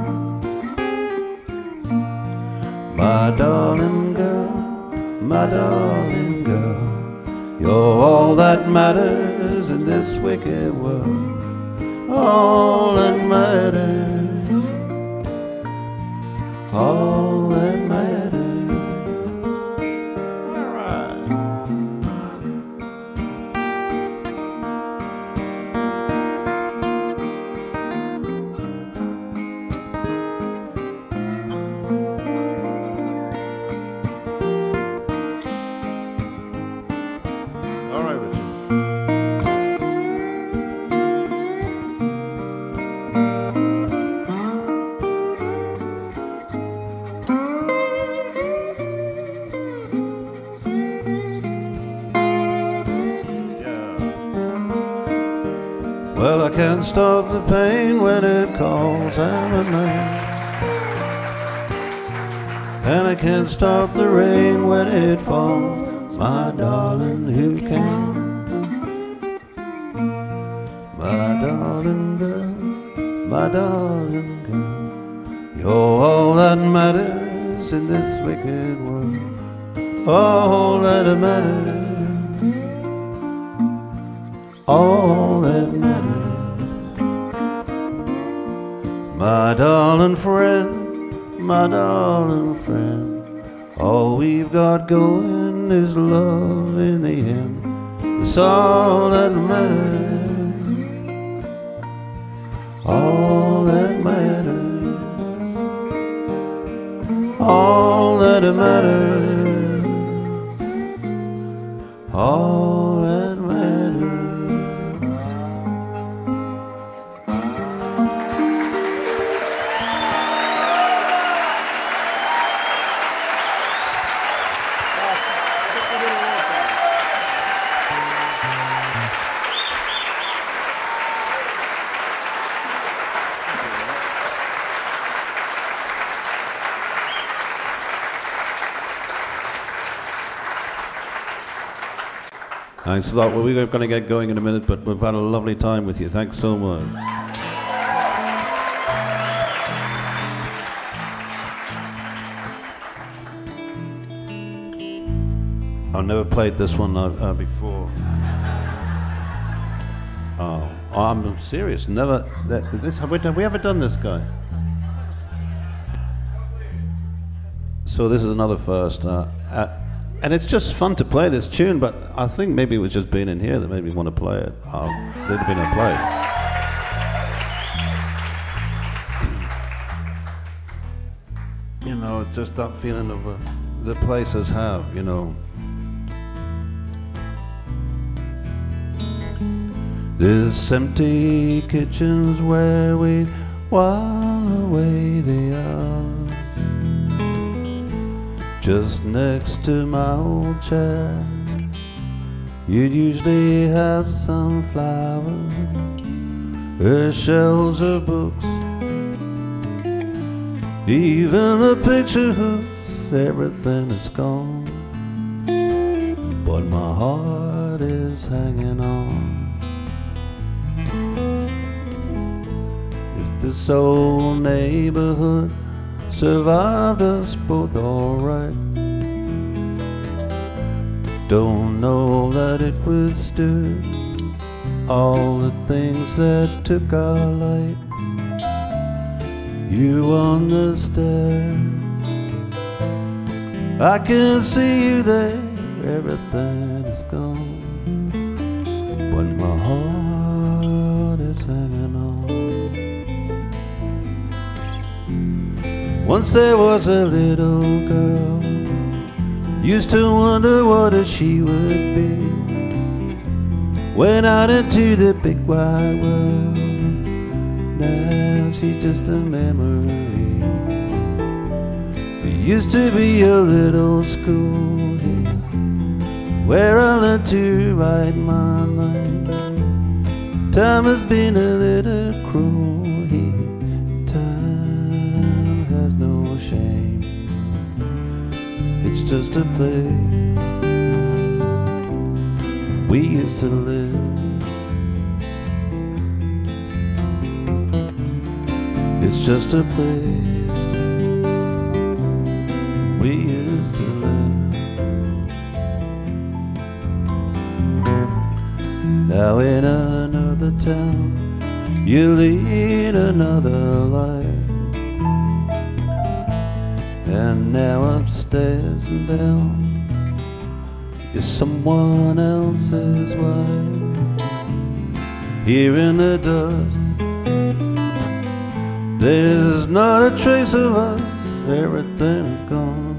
My darling girl, you're all that matters in this wicked world. All that matters. All that matters. Stop the pain when it calls out of me, and I can't stop the rain when it falls, my darling, who can? My darling girl, you're all that matters in this wicked world. All that matters. All that matters. My darling friend, all we've got going is love in the end. It's all that matters. All that matters. All that matters. All that matters. Thanks a lot. Well, we're going to get going in a minute, but we've had a lovely time with you. Thanks so much. I've never played this one before. I'm serious. Never. Have we ever done this guy? So this is another first. And it's just fun to play this tune, but I think maybe it was just being in here that made me want to play it. There'd have been a place. You know, it's just that feeling of the places have, you know. This empty kitchen's where we while away the hour. Just next to my old chair, you'd usually have some flowers, or shelves of books, even the picture hooks. Everything is gone, but my heart is hanging on. If this old neighborhood survived us both alright, don't know that it withstood all the things that took our light. You on the stair, I can see you there. Everything is gone, but my heart is hanging on. Once there was a little girl, used to wonder what she would be. Went out into the big wide world. Now she's just a memory. There used to be a little school here where I learned to write my line. Time has been a little cruel here. Time has no shame. It's just a place we used to live. It's just a place we used to live. Now in another town, you lead another life. And now upstairs and down is someone else's wife. Here in the dust, there's not a trace of us, everything's gone,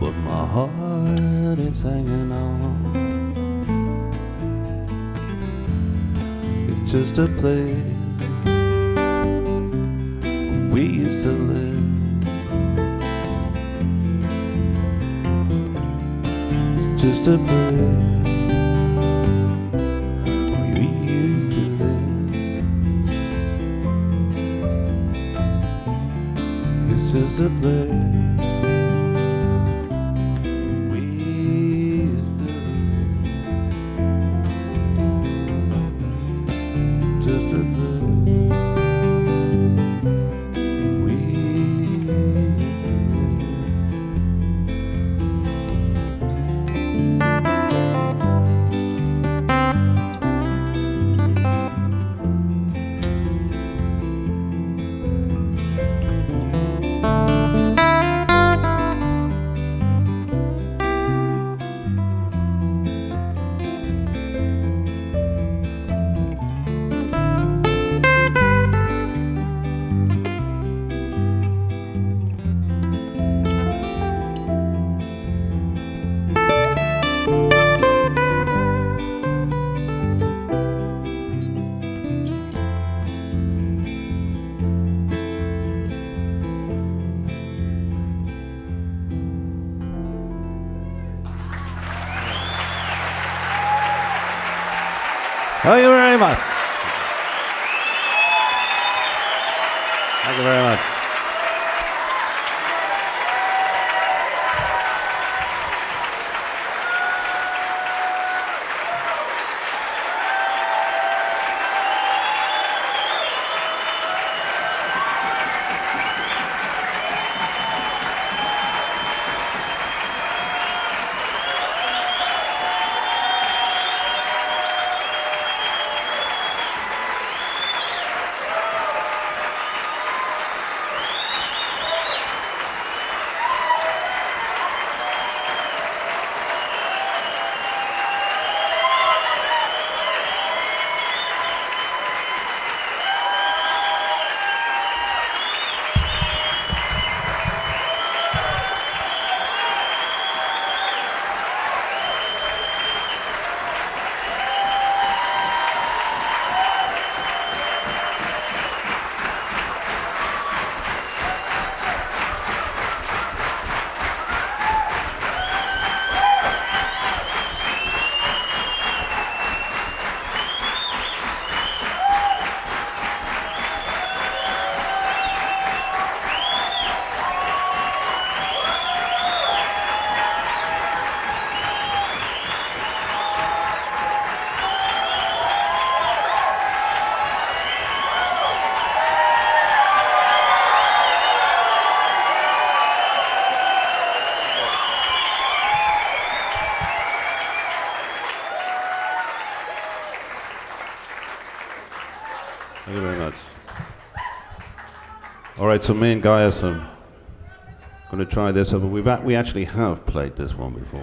but my heart is hanging on. It's just a place we used to live. It's just a place. This is a place we used to live. Just a place we used to live. Thank you very much. Thank you very much. All right, so me and Guy are going to try this, but we actually have played this one before.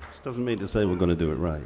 Which doesn't mean to say we're going to do it right.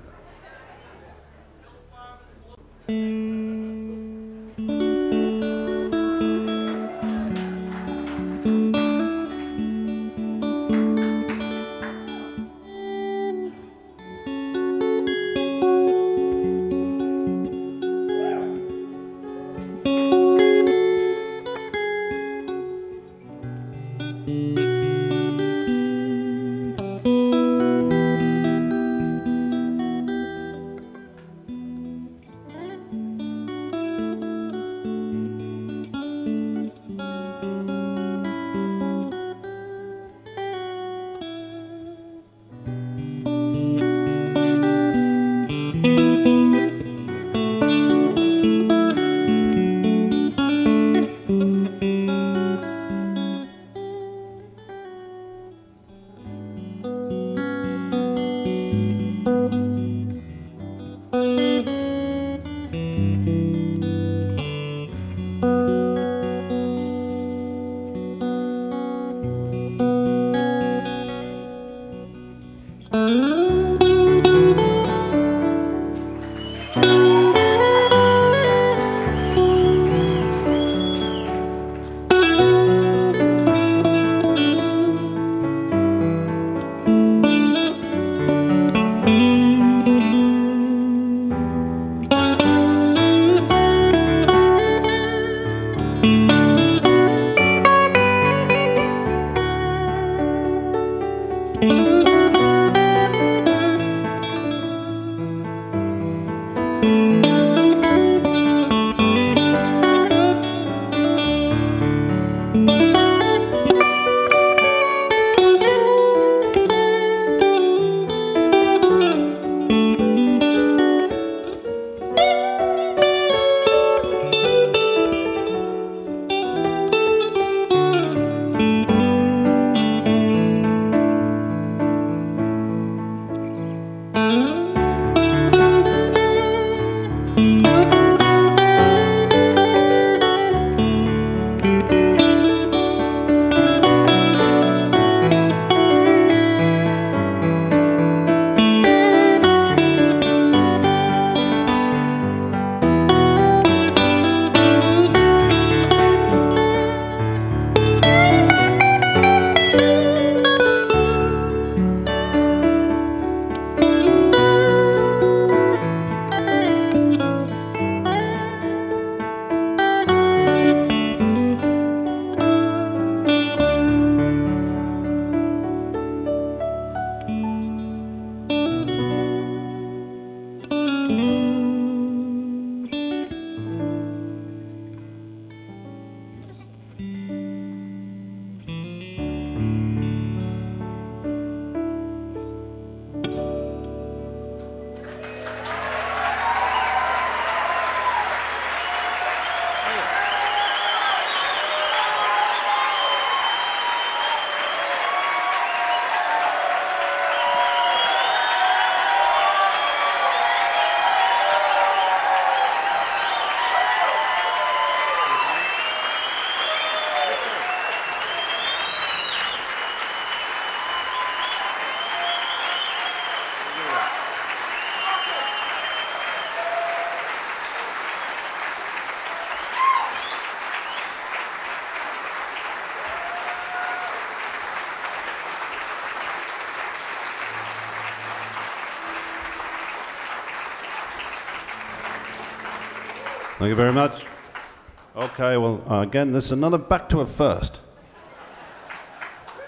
Thank you very much. Okay, well, again, this is another back to a first.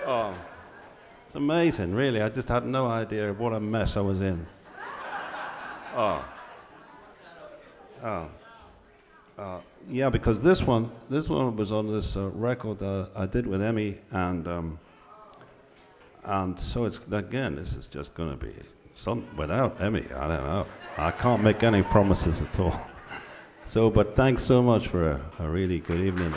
Oh, it's amazing, really. I just had no idea what a mess I was in. Yeah, because this one was on this record I did with Emmy, and so it's again, this is just going to be something without Emmy. I don't know. I can't make any promises at all. So, but thanks so much for a really good evening.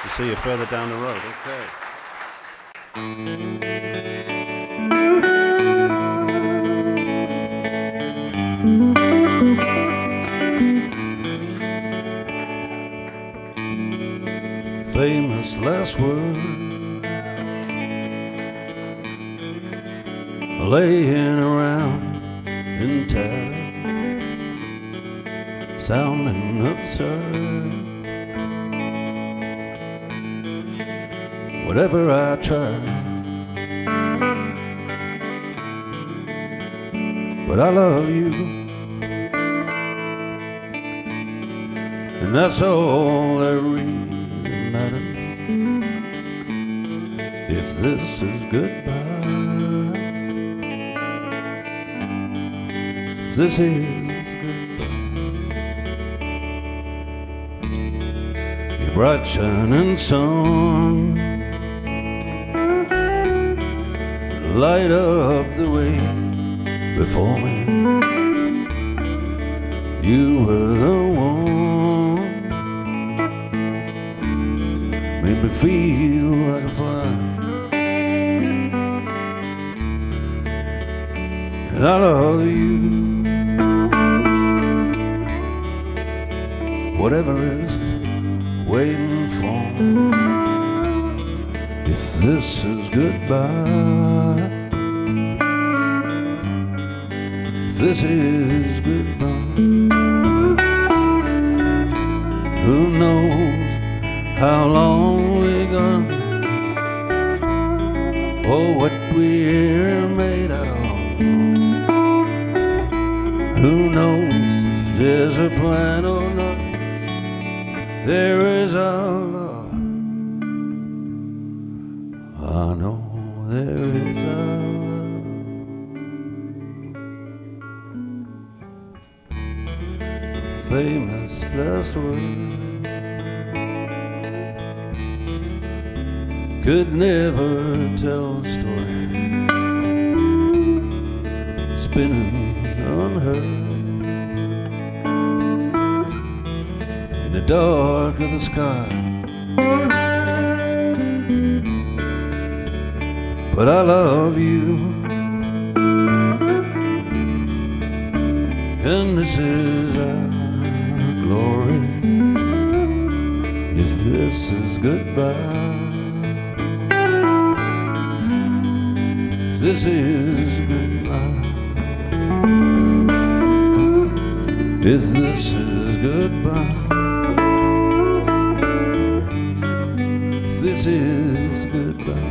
We'll see you further down the road. Okay. this world laying around in town, sounding absurd. Whatever I try, but I love you, and that's all that really matters. If this is goodbye, if this is goodbye, your bright shining sun will light up the way before me. You were the one, made me feel like a fly, and I love you. Whatever is waiting for me, if this is goodbye, if this is goodbye, who knows how long we gone, or what we're made out of. Who knows if there's a plan or not? There is our love. I know there is our love. The famous last word could never tell a story, spinning unheard in the dark of the sky. But I love you, and this is our glory. If this is goodbye, this is goodbye. If this is goodbye, if this is goodbye.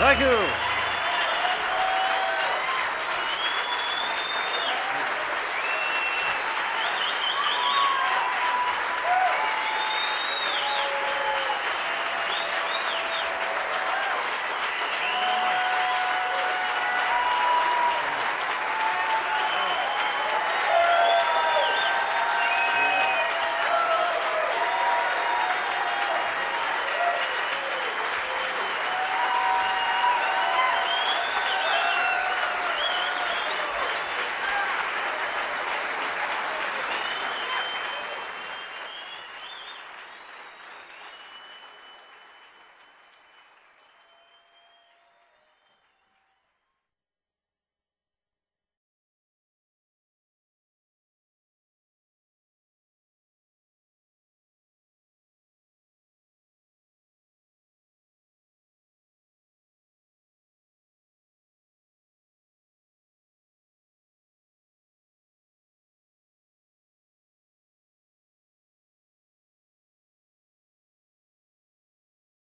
Thank you.